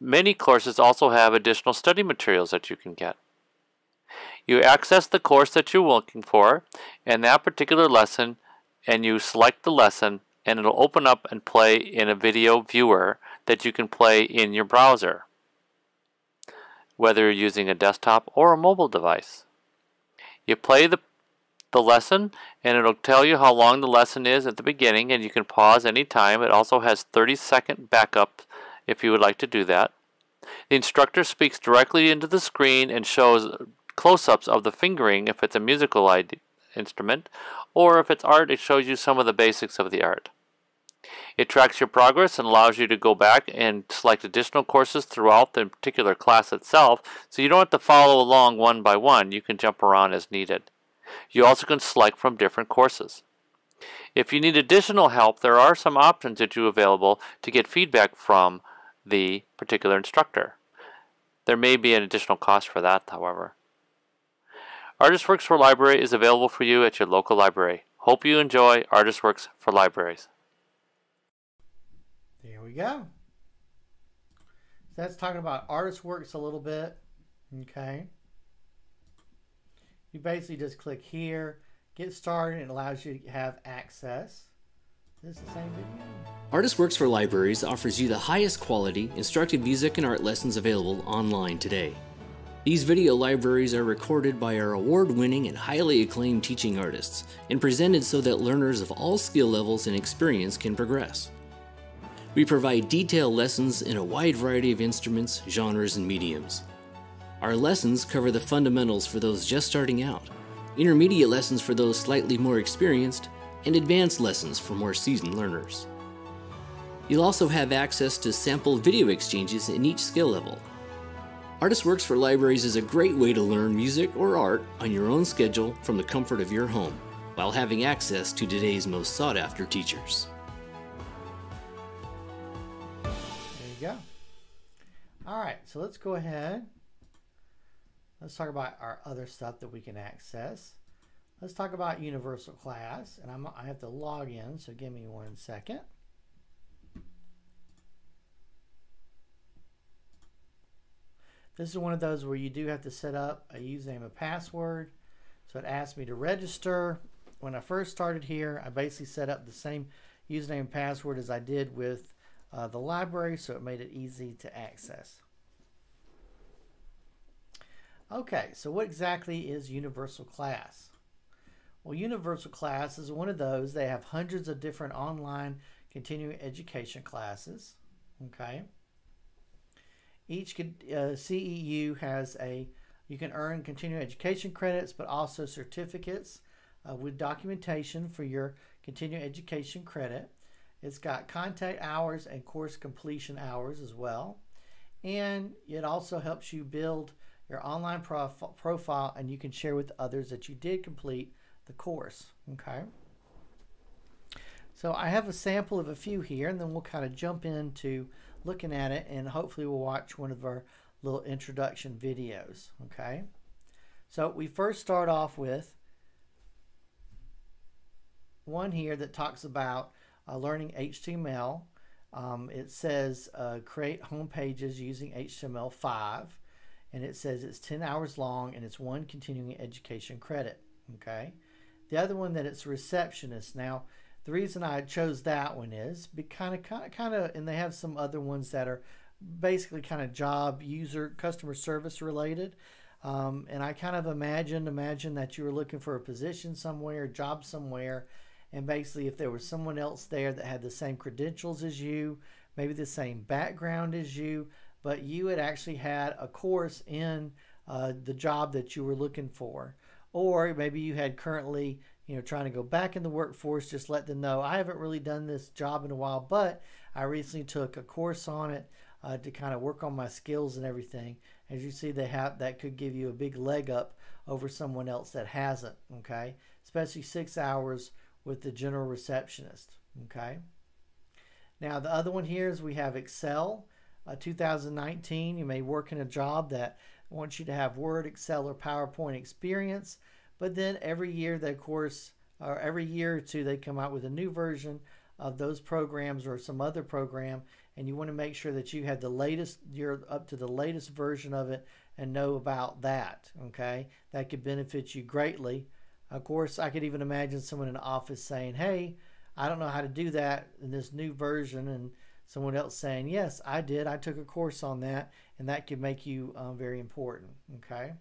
Many courses also have additional study materials that you can get. You access the course that you're looking for and that particular lesson, and you select the lesson, and it'll open up and play in a video viewer that you can play in your browser, whether you're using a desktop or a mobile device. You play the lesson, and it'll tell you how long the lesson is at the beginning, and you can pause any time. It also has 30-second backup if you would like to do that. The instructor speaks directly into the screen and shows close-ups of the fingering if it's a musical instrument, or if it's art, it shows you some of the basics of the art. It tracks your progress and allows you to go back and select additional courses throughout the particular class itself, so you don't have to follow along one by one. You can jump around as needed. You also can select from different courses. If you need additional help, there are some options that you available to get feedback from the particular instructor. There may be an additional cost for that, however. ArtistWorks for Library is available for you at your local library. Hope you enjoy ArtistWorks for Libraries. There we go. So that's talking about ArtistWorks a little bit. Okay. You basically just click here, get started, and it allows you to have access. This is the same video. ArtistWorks for Libraries offers you the highest quality instructive music and art lessons available online today. These video libraries are recorded by our award-winning and highly acclaimed teaching artists and presented so that learners of all skill levels and experience can progress. We provide detailed lessons in a wide variety of instruments, genres, and mediums. Our lessons cover the fundamentals for those just starting out, intermediate lessons for those slightly more experienced, and advanced lessons for more seasoned learners. You'll also have access to sample video exchanges in each skill level. ArtistWorks for Libraries is a great way to learn music or art on your own schedule from the comfort of your home, while having access to today's most sought-after teachers. There you go. All right, so let's go ahead. Let's talk about our other stuff that we can access. Let's talk about Universal Class, and I have to log in, so give me 1 second. This is one of those where you do have to set up a username and password. So it asked me to register. When I first started here, I basically set up the same username and password as I did with the library, so it made it easy to access. Okay, so what exactly is Universal Class? Well, Universal Class is one of those. They have hundreds of different online continuing education classes. Okay. Each CEU has you can earn continuing education credits, but also certificates with documentation for your continuing education credit. It's got contact hours and course completion hours as well. And it also helps you build your online profile, and you can share with others that you did complete the course. Okay. So I have a sample of a few here, and then we'll kind of jump into looking at it, and hopefully we'll watch one of our little introduction videos. Okay. So we first start off with one here that talks about learning HTML. It says create home pages using HTML5. And it says it's 10 hours long and it's 1 continuing education credit. Okay. The other one that it's receptionist. Now, the reason I chose that one is kind of, and they have some other ones that are basically kind of job, user, customer service related. And I kind of imagine that you were looking for a position somewhere, job somewhere, and basically if there was someone else there that had the same credentials as you, maybe the same background as you, but you had actually had a course in the job that you were looking for. Or maybe you had currently, you know, trying to go back in the workforce, just let them know, I haven't really done this job in a while, but I recently took a course on it to kind of work on my skills and everything. As you see, they have, that could give you a big leg up over someone else that hasn't, okay? Especially 6 hours with the general receptionist, okay? Now, the other one here is we have Excel. 2019, you may work in a job that wants you to have Word, Excel, or PowerPoint experience, but then every year they, of course, or every year or two, they come out with a new version of those programs or some other program, and you want to make sure that you have the latest, you're up to the latest version of it and know about that, okay? That could benefit you greatly. Of course, I could even imagine someone in the office saying, hey, I don't know how to do that in this new version, and someone else saying, yes, I did. I took a course on that, and that could make you very important, okay?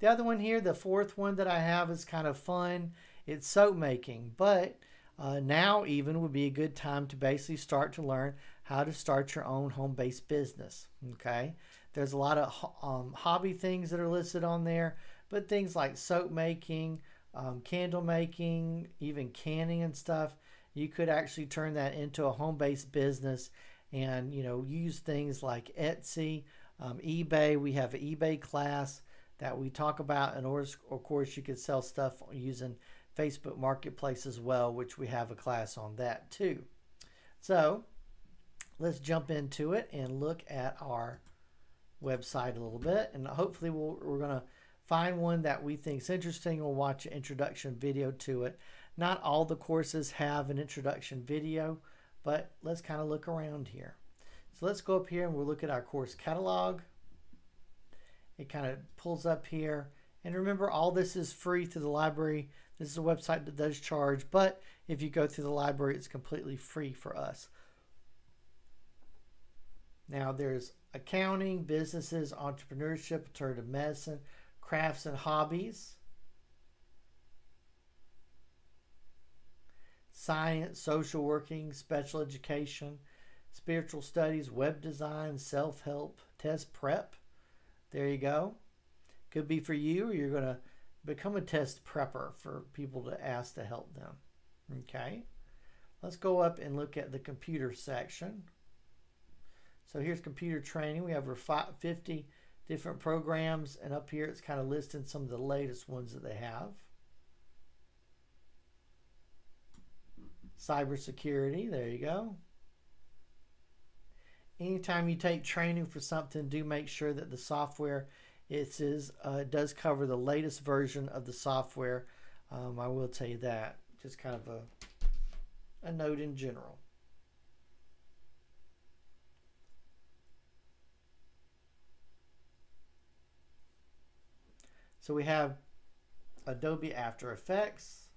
The other one here, the fourth one that I have is kind of fun. It's soap making, but now even would be a good time to basically start to learn how to start your own home-based business, okay? There's a lot of hobby things that are listed on there, but things like soap making, candle making, even canning and stuff, you could actually turn that into a home-based business and, you know, use things like Etsy, eBay. We have an eBay class that we talk about. And of course, you could sell stuff using Facebook Marketplace as well, which we have a class on that too. So let's jump into it and look at our website a little bit, and hopefully we're going to find one that we think is interesting. We'll watch an introduction video to it. Not all the courses have an introduction video, but let's kind of look around here. So let's go up here and we'll look at our course catalog. It kind of pulls up here. And remember, all this is free through the library. This is a website that does charge, but if you go through the library, it's completely free for us. Now there's accounting, businesses, entrepreneurship, alternative medicine, crafts and hobbies, science, social working, special education, spiritual studies, web design, self-help, test prep. There you go. Could be for you, or you're going to become a test prepper for people to ask to help them. Okay. Let's go up and look at the computer section. So here's computer training. We have over 50 different programs, and up here it's kind of listing some of the latest ones that they have. Cybersecurity, there you go. Anytime you take training for something, do make sure that the software does cover the latest version of the software. I will tell you that. Just kind of a note in general. So we have Adobe After Effects,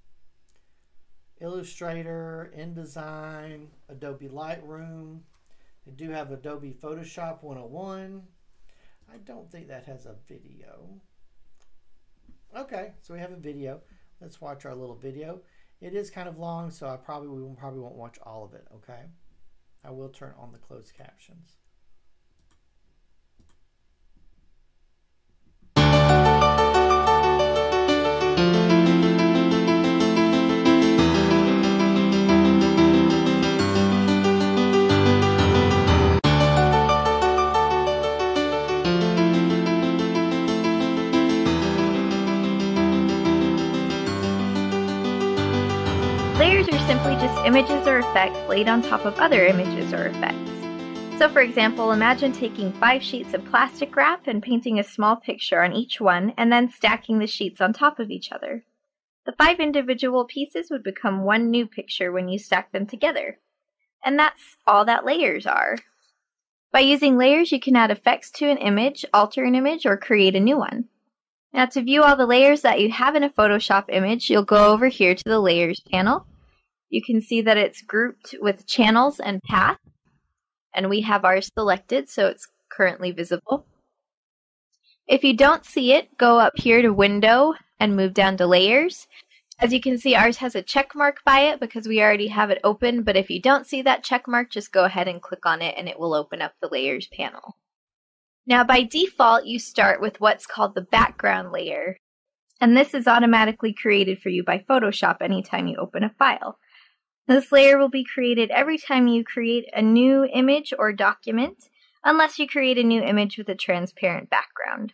Illustrator, InDesign, Adobe Lightroom. They do have Adobe Photoshop 101. I don't think that has a video. Okay, so we have a video. Let's watch our little video. It is kind of long, so we probably won't watch all of it, okay? I will turn on the closed captions. Images or effects laid on top of other images or effects. So for example, imagine taking 5 sheets of plastic wrap and painting a small picture on each one and then stacking the sheets on top of each other. The 5 individual pieces would become one new picture when you stack them together. And that's all that layers are. By using layers, you can add effects to an image, alter an image, or create a new one. Now to view all the layers that you have in a Photoshop image, you'll go over here to the Layers panel. You can see that it's grouped with channels and path, and we have ours selected, so it's currently visible. If you don't see it, go up here to Window and move down to Layers. As you can see, ours has a check mark by it because we already have it open, but if you don't see that check mark, just go ahead and click on it, and it will open up the Layers panel. Now, by default, you start with what's called the background layer, and this is automatically created for you by Photoshop anytime you open a file. This layer will be created every time you create a new image or document, unless you create a new image with a transparent background.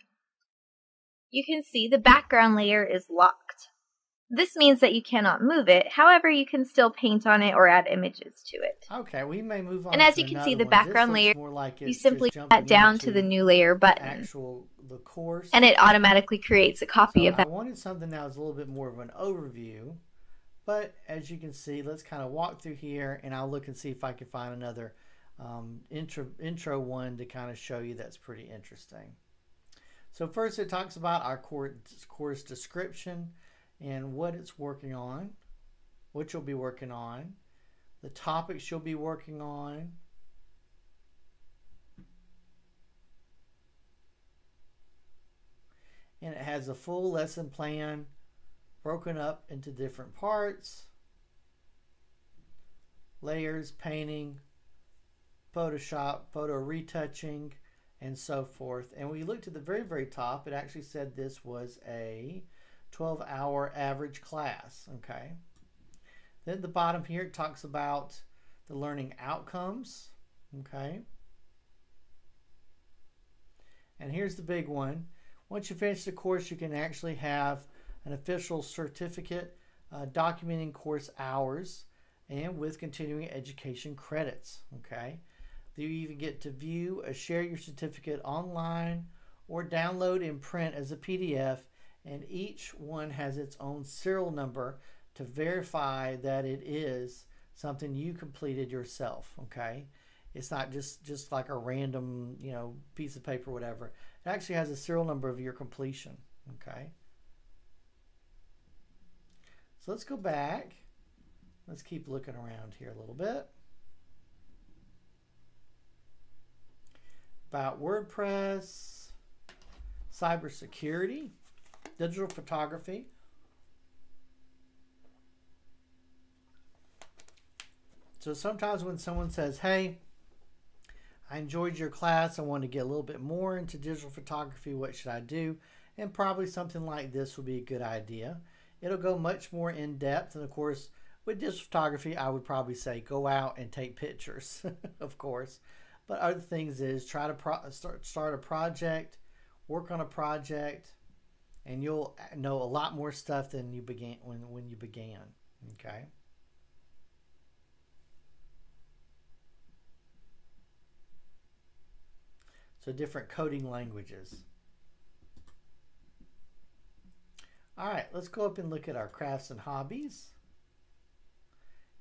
You can see the background layer is locked. This means that you cannot move it. However, you can still paint on it or add images to it. Okay, we may move on. And as you can see, the background layer, you simply pat down to the new layer button, the course, and it automatically creates a copy of that. I wanted something that was a little bit more of an overview. But as you can see, let's kind of walk through here, and I'll look and see if I can find another intro one to kind of show you that's pretty interesting. So first it talks about our course description and what it's working on, what you'll be working on, the topics you'll be working on. And it has a full lesson plan broken up into different parts, layers, painting, Photoshop, photo retouching, and so forth. And when you looked at the very, very top, it actually said this was a 12-hour average class, okay? Then at the bottom here, it talks about the learning outcomes, okay? And here's the big one. Once you finish the course, you can actually have an official certificate documenting course hours, and with continuing education credits. Okay, you even get to view or share your certificate online or download and print as a PDF, and each one has its own serial number to verify that it is something you completed yourself. Okay, it's not just like a random, you know, piece of paper or whatever. It actually has a serial number of your completion. Okay, so let's go back. Let's keep looking around here a little bit. About WordPress, cybersecurity, digital photography, so sometimes when someone says, hey, I enjoyed your class, I want to get a little bit more into digital photography, what should I do? And probably something like this would be a good idea. It'll go much more in depth, and of course with digital photography I would probably say go out and take pictures of course. But other things is try to start a project, work on a project, and you'll know a lot more stuff than you began when you began. Okay. So different coding languages. All right, let's go up and look at our crafts and hobbies.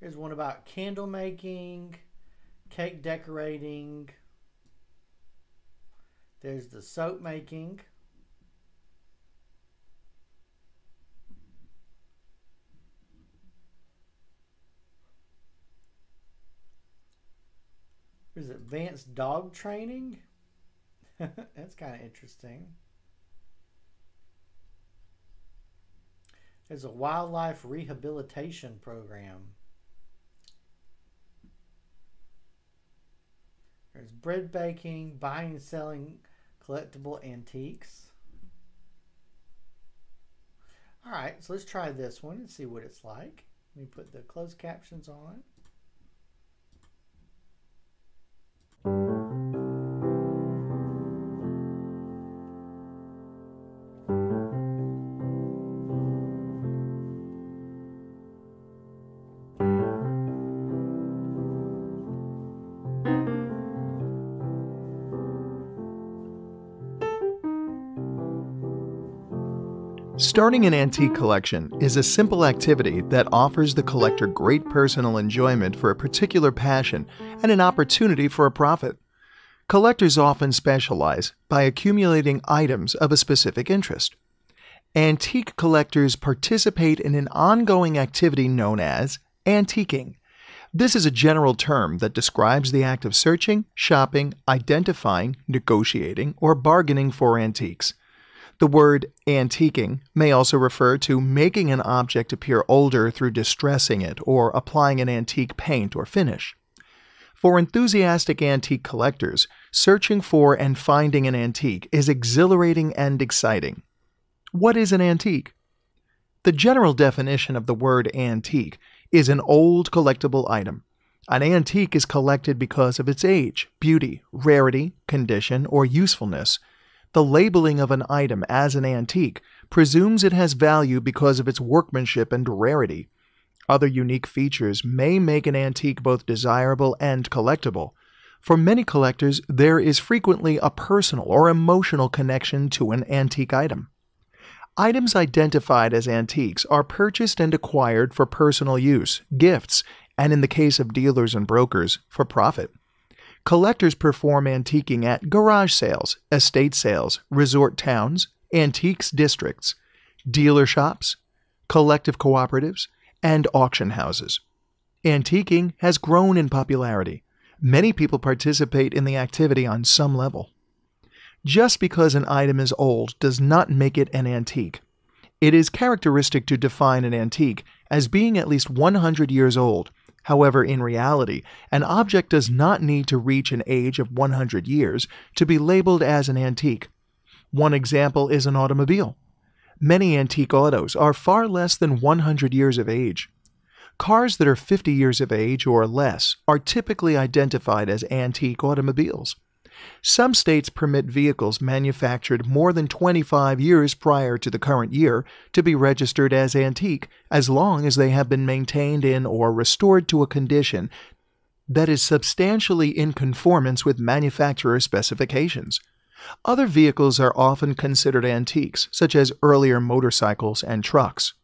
Here's one about candle making, cake decorating. There's the soap making. There's advanced dog training. That's kind of interesting. There's a wildlife rehabilitation program. There's bread baking, buying and selling collectible antiques. All right, so let's try this one and see what it's like. Let me put the closed captions on. Starting an antique collection is a simple activity that offers the collector great personal enjoyment for a particular passion and an opportunity for a profit. Collectors often specialize by accumulating items of a specific interest. Antique collectors participate in an ongoing activity known as antiquing. This is a general term that describes the act of searching, shopping, identifying, negotiating, or bargaining for antiques. The word antiquing may also refer to making an object appear older through distressing it or applying an antique paint or finish. For enthusiastic antique collectors, searching for and finding an antique is exhilarating and exciting. What is an antique? The general definition of the word antique is an old collectible item. An antique is collected because of its age, beauty, rarity, condition, or usefulness. The labeling of an item as an antique presumes it has value because of its workmanship and rarity. Other unique features may make an antique both desirable and collectible. For many collectors, there is frequently a personal or emotional connection to an antique item. Items identified as antiques are purchased and acquired for personal use, gifts, and in the case of dealers and brokers, for profit. Collectors perform antiquing at garage sales, estate sales, resort towns, antiques districts, dealer shops, collective cooperatives, and auction houses. Antiquing has grown in popularity. Many people participate in the activity on some level. Just because an item is old does not make it an antique. It is characteristic to define an antique as being at least 100 years old. However, in reality, an object does not need to reach an age of 100 years to be labeled as an antique. One example is an automobile. Many antique autos are far less than 100 years of age. Cars that are 50 years of age or less are typically identified as antique automobiles. Some states permit vehicles manufactured more than 25 years prior to the current year to be registered as antique as long as they have been maintained in or restored to a condition that is substantially in conformance with manufacturer specifications. Other vehicles are often considered antiques, such as earlier motorcycles and trucks.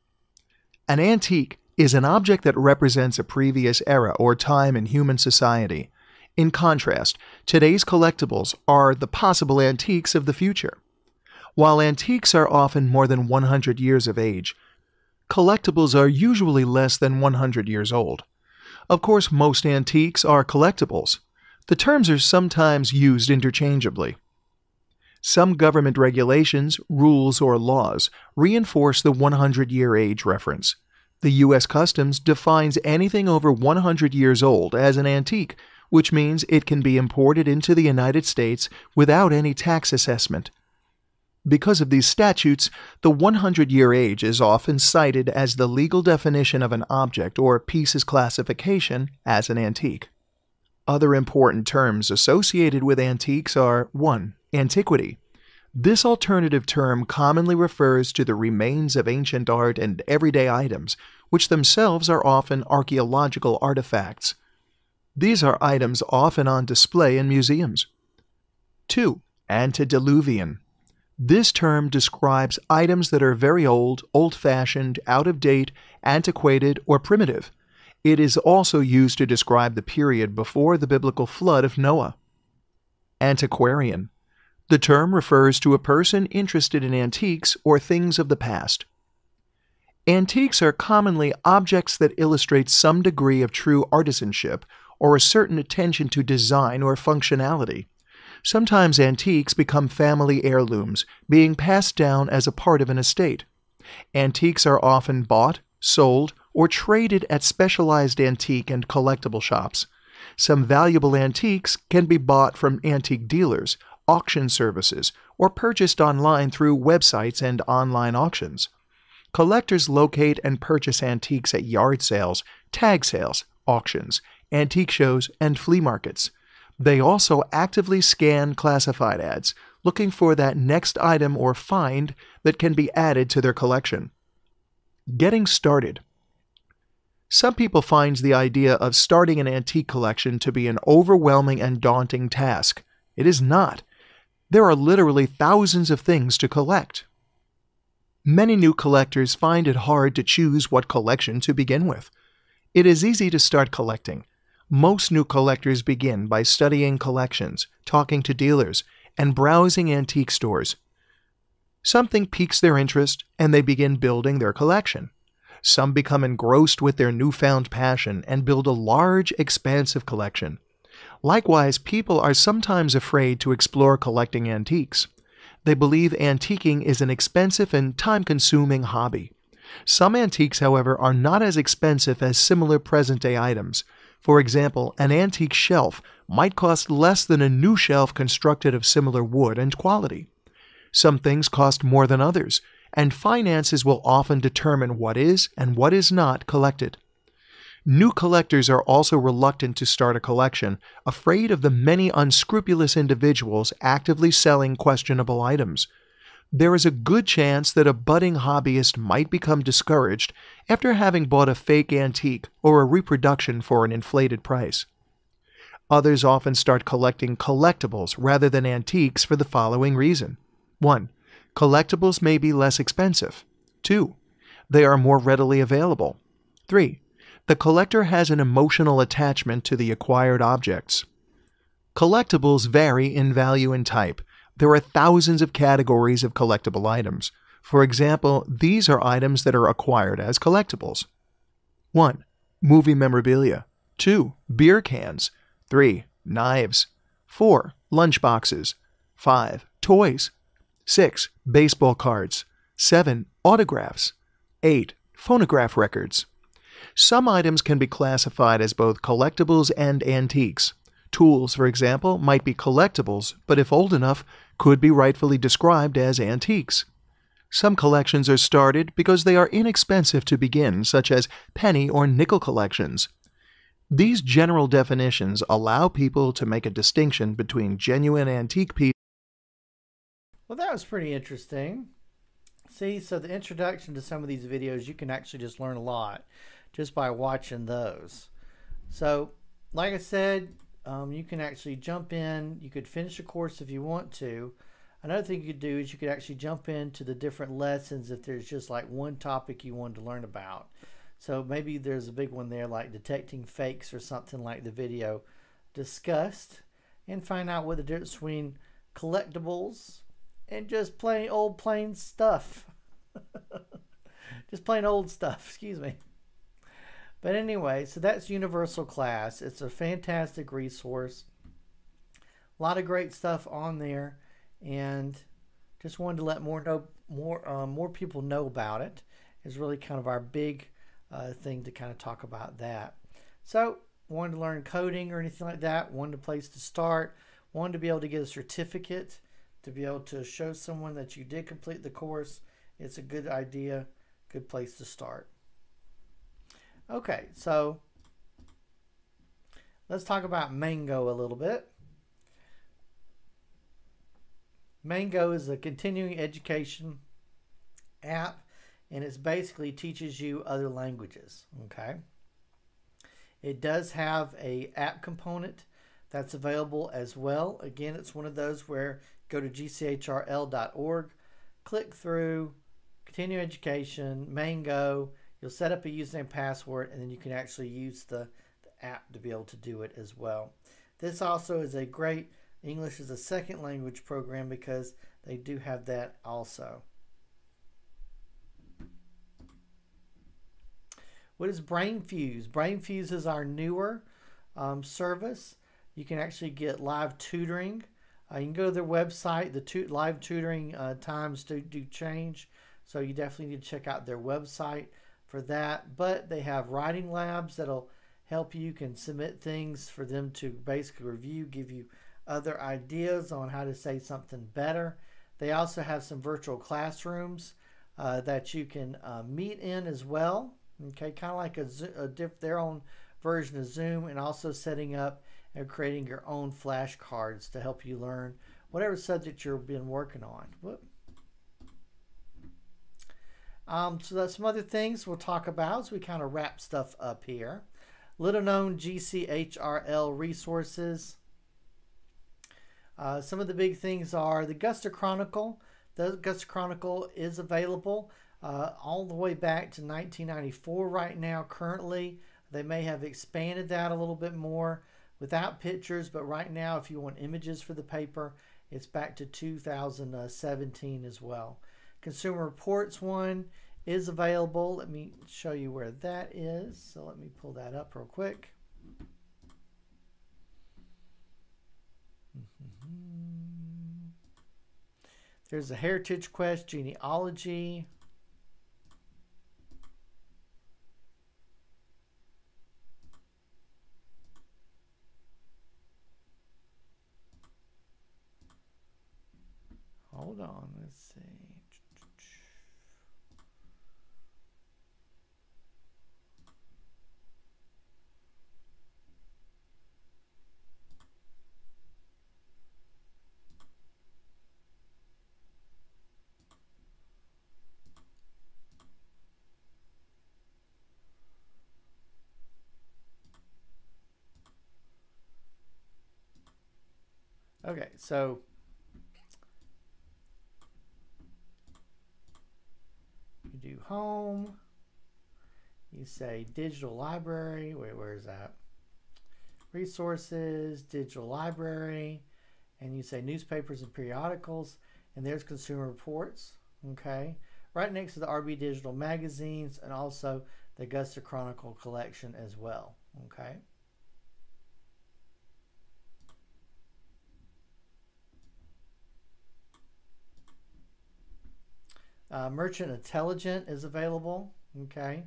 An antique is an object that represents a previous era or time in human society. In contrast, today's collectibles are the possible antiques of the future. While antiques are often more than 100 years of age, collectibles are usually less than 100 years old. Of course, most antiques are collectibles. The terms are sometimes used interchangeably. Some government regulations, rules, or laws reinforce the 100-year age reference. The U.S. Customs defines anything over 100 years old as an antique, which means it can be imported into the United States without any tax assessment. Because of these statutes, the 100-year age is often cited as the legal definition of an object or piece's classification as an antique. Other important terms associated with antiques are 1. Antiquity. This alternative term commonly refers to the remains of ancient art and everyday items, which themselves are often archaeological artifacts. These are items often on display in museums. 2. Antediluvian. This term describes items that are very old, old-fashioned, out-of-date, antiquated, or primitive. It is also used to describe the period before the biblical flood of Noah. Antiquarian. The term refers to a person interested in antiques or things of the past. Antiques are commonly objects that illustrate some degree of true artisanship or a certain attention to design or functionality. Sometimes antiques become family heirlooms, being passed down as a part of an estate. Antiques are often bought, sold, or traded at specialized antique and collectible shops. Some valuable antiques can be bought from antique dealers, auction services, or purchased online through websites and online auctions. Collectors locate and purchase antiques at yard sales, tag sales, auctions, antique shows, and flea markets. They also actively scan classified ads, looking for that next item or find that can be added to their collection. Getting started. Some people find the idea of starting an antique collection to be an overwhelming and daunting task. It is not. There are literally thousands of things to collect. Many new collectors find it hard to choose what collection to begin with. It is easy to start collecting. Most new collectors begin by studying collections, talking to dealers, and browsing antique stores. Something piques their interest, and they begin building their collection. Some become engrossed with their newfound passion and build a large, expansive collection. Likewise, people are sometimes afraid to explore collecting antiques. They believe antiquing is an expensive and time-consuming hobby. Some antiques, however, are not as expensive as similar present-day items. For example, an antique shelf might cost less than a new shelf constructed of similar wood and quality. Some things cost more than others, and finances will often determine what is and what is not collected. New collectors are also reluctant to start a collection, afraid of the many unscrupulous individuals actively selling questionable items. There is a good chance that a budding hobbyist might become discouraged after having bought a fake antique or a reproduction for an inflated price. Others often start collecting collectibles rather than antiques for the following reason. 1. Collectibles may be less expensive. 2. They are more readily available. 3. The collector has an emotional attachment to the acquired objects. Collectibles vary in value and type. There are thousands of categories of collectible items. For example, these are items that are acquired as collectibles. 1. Movie memorabilia. 2. Beer cans. 3. Knives. 4. Lunchboxes. 5. Toys. 6. Baseball cards. 7. Autographs. 8. Phonograph records. Some items can be classified as both collectibles and antiques. Tools, for example, might be collectibles, but if old enough, could be rightfully described as antiques. Some collections are started because they are inexpensive to begin, such as penny or nickel collections. These general definitions allow people to make a distinction between genuine antique pieces. Well, that was pretty interesting. See, so the introduction to some of these videos, you can actually just learn a lot just by watching those. So, like I said, you can actually jump in. You could finish the course if you want to. Another thing you could do is you could actually jump into the different lessons if there's just like one topic you wanted to learn about. So maybe there's a big one there like detecting fakes or something like the video discussed, and find out what the difference between collectibles and just plain old plain stuff. Just plain old stuff, excuse me. But anyway, so that's Universal Class. It's a fantastic resource. A lot of great stuff on there, and just wanted to let more people know about it. It's really kind of our big thing to kind of talk about that. So wanted to learn coding or anything like that, wanted a place to start, wanted to be able to get a certificate to be able to show someone that you did complete the course. It's a good idea, good place to start. Okay, so let's talk about Mango a little bit. Mango is a continuing education app, and it basically teaches you other languages, okay? It does have an app component that's available as well. Again, it's one of those where go to GCHRL.org, click through, continue education, Mango. You'll set up a username, password, and then you can actually use the app to be able to do it as well. This also is a great English as a second language program because they do have that also. What is BrainFuse? BrainFuse is our newer service. You can actually get live tutoring. You can go to their website. The live tutoring times do change, so you definitely need to check out their website for that. But they have writing labs that'll help you. You can submit things for them to basically review, give you other ideas on how to say something better. They also have some virtual classrooms that you can meet in as well. Okay, kind of like their own version of Zoom, and also setting up and creating your own flashcards to help you learn whatever subject you've been working on. Whoop. So that's some other things we'll talk about as we kind of wrap stuff up here. Little known GCHRL resources. Some of the big things are the Augusta Chronicle. The Augusta Chronicle is available all the way back to 1994 right now. Currently, they may have expanded that a little bit more without pictures, but right now, if you want images for the paper, it's back to 2017 as well. Consumer Reports one is available. Let me show you where that is. So let me pull that up real quick. There's a Heritage Quest genealogy. Hold on, let's see. Okay, so you do home, you say digital library, wait, where is that? Resources, digital library, and you say newspapers and periodicals, and there's Consumer Reports, okay? Right next to the RB Digital magazines, and also the Augusta Chronicle collection as well, okay? Merchant Intelligent is available, okay?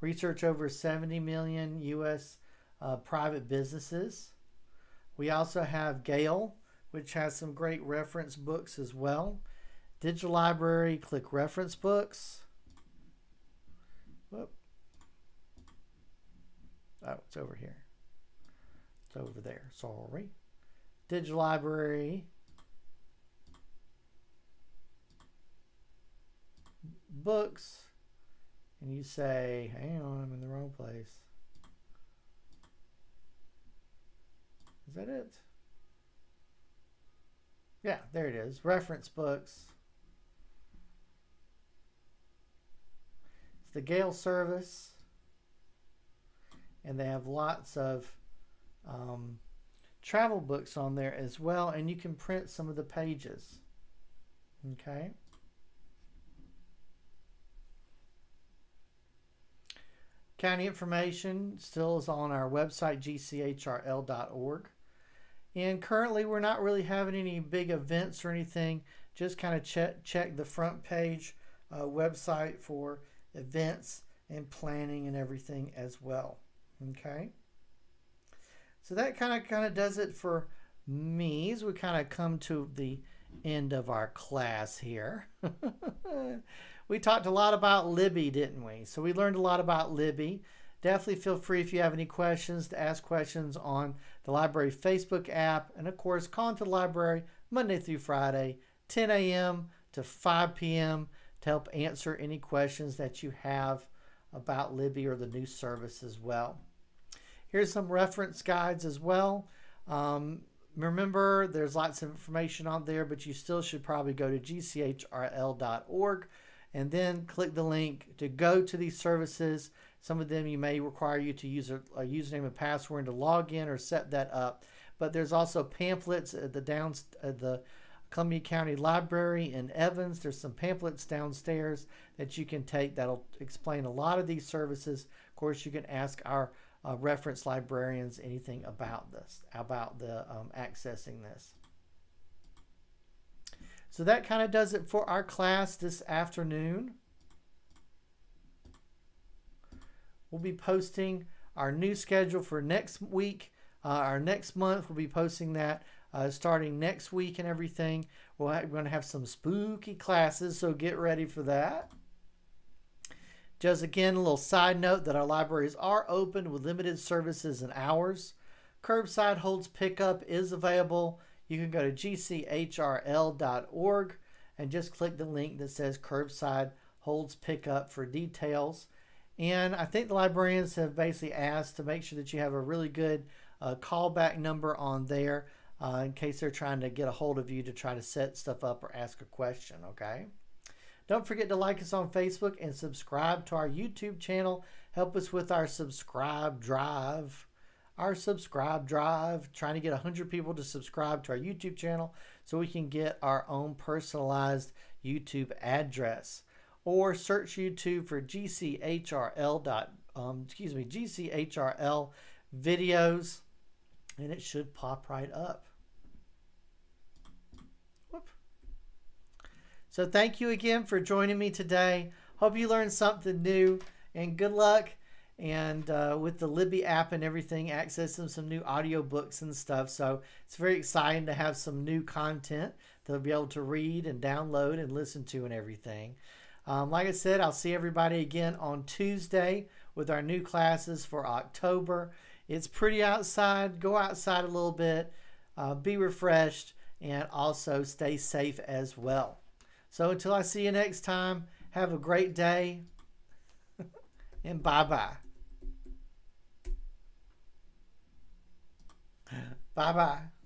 Research over 70 million U.S. Private businesses. We also have Gale, which has some great reference books as well. Digital Library, click Reference Books. Whoop. Oh, it's over here. It's over there, sorry. Digital library. Books. And you say, hang on, I'm in the wrong place. Is that it? Yeah, there it is. Reference books. It's the Gale service. And they have lots of travel books on there as well. And you can print some of the pages. Okay. County information still is on our website, GCHRL.org. And currently we're not really having any big events or anything. Just kind of check the front page website for events and planning and everything as well. Okay. So that kind of does it for me as we kind of come to the end of our class here. We talked a lot about Libby, didn't we? So we learned a lot about Libby. Definitely feel free if you have any questions to ask questions on the library Facebook app. And of course, call into the library Monday through Friday, 10 a.m. to 5 p.m. to help answer any questions that you have about Libby or the new service as well. Here's some reference guides as well. Remember, there's lots of information on there, but you still should probably go to gchrl.org. And then click the link to go to these services. Some of them you may require you to use a username and password to log in or set that up. But there's also pamphlets at the Columbia County Library in Evans. There's some pamphlets downstairs that you can take that'll explain a lot of these services. Of course, you can ask our reference librarians anything about this, about the accessing this. So that kind of does it for our class this afternoon. We'll be posting our new schedule for next week. Our next month, we'll be posting that starting next week and everything. We're going to have some spooky classes, so get ready for that. Just again, a little side note that our libraries are open with limited services and hours. Curbside holds pickup is available. You can go to gchrl.org and just click the link that says Curbside Holds Pickup for details. And I think the librarians have basically asked to make sure that you have a really good callback number on there in case they're trying to get a hold of you to try to set stuff up or ask a question, okay? Don't forget to like us on Facebook and subscribe to our YouTube channel. Help us with our subscribe drive. Trying to get 100 people to subscribe to our YouTube channel so we can get our own personalized YouTube address. Or search YouTube for GCHRL videos, and it should pop right up. Whoop. So thank you again for joining me today. Hope you learned something new, and good luck. And with the Libby app and everything, accessing some new audiobooks and stuff. So it's very exciting to have some new content they'll be able to read and download and listen to and everything. Like I said, I'll see everybody again on Tuesday with our new classes for October. It's pretty outside. Go outside a little bit. Be refreshed and also stay safe as well. So until I see you next time, have a great day and bye-bye. Bye-bye.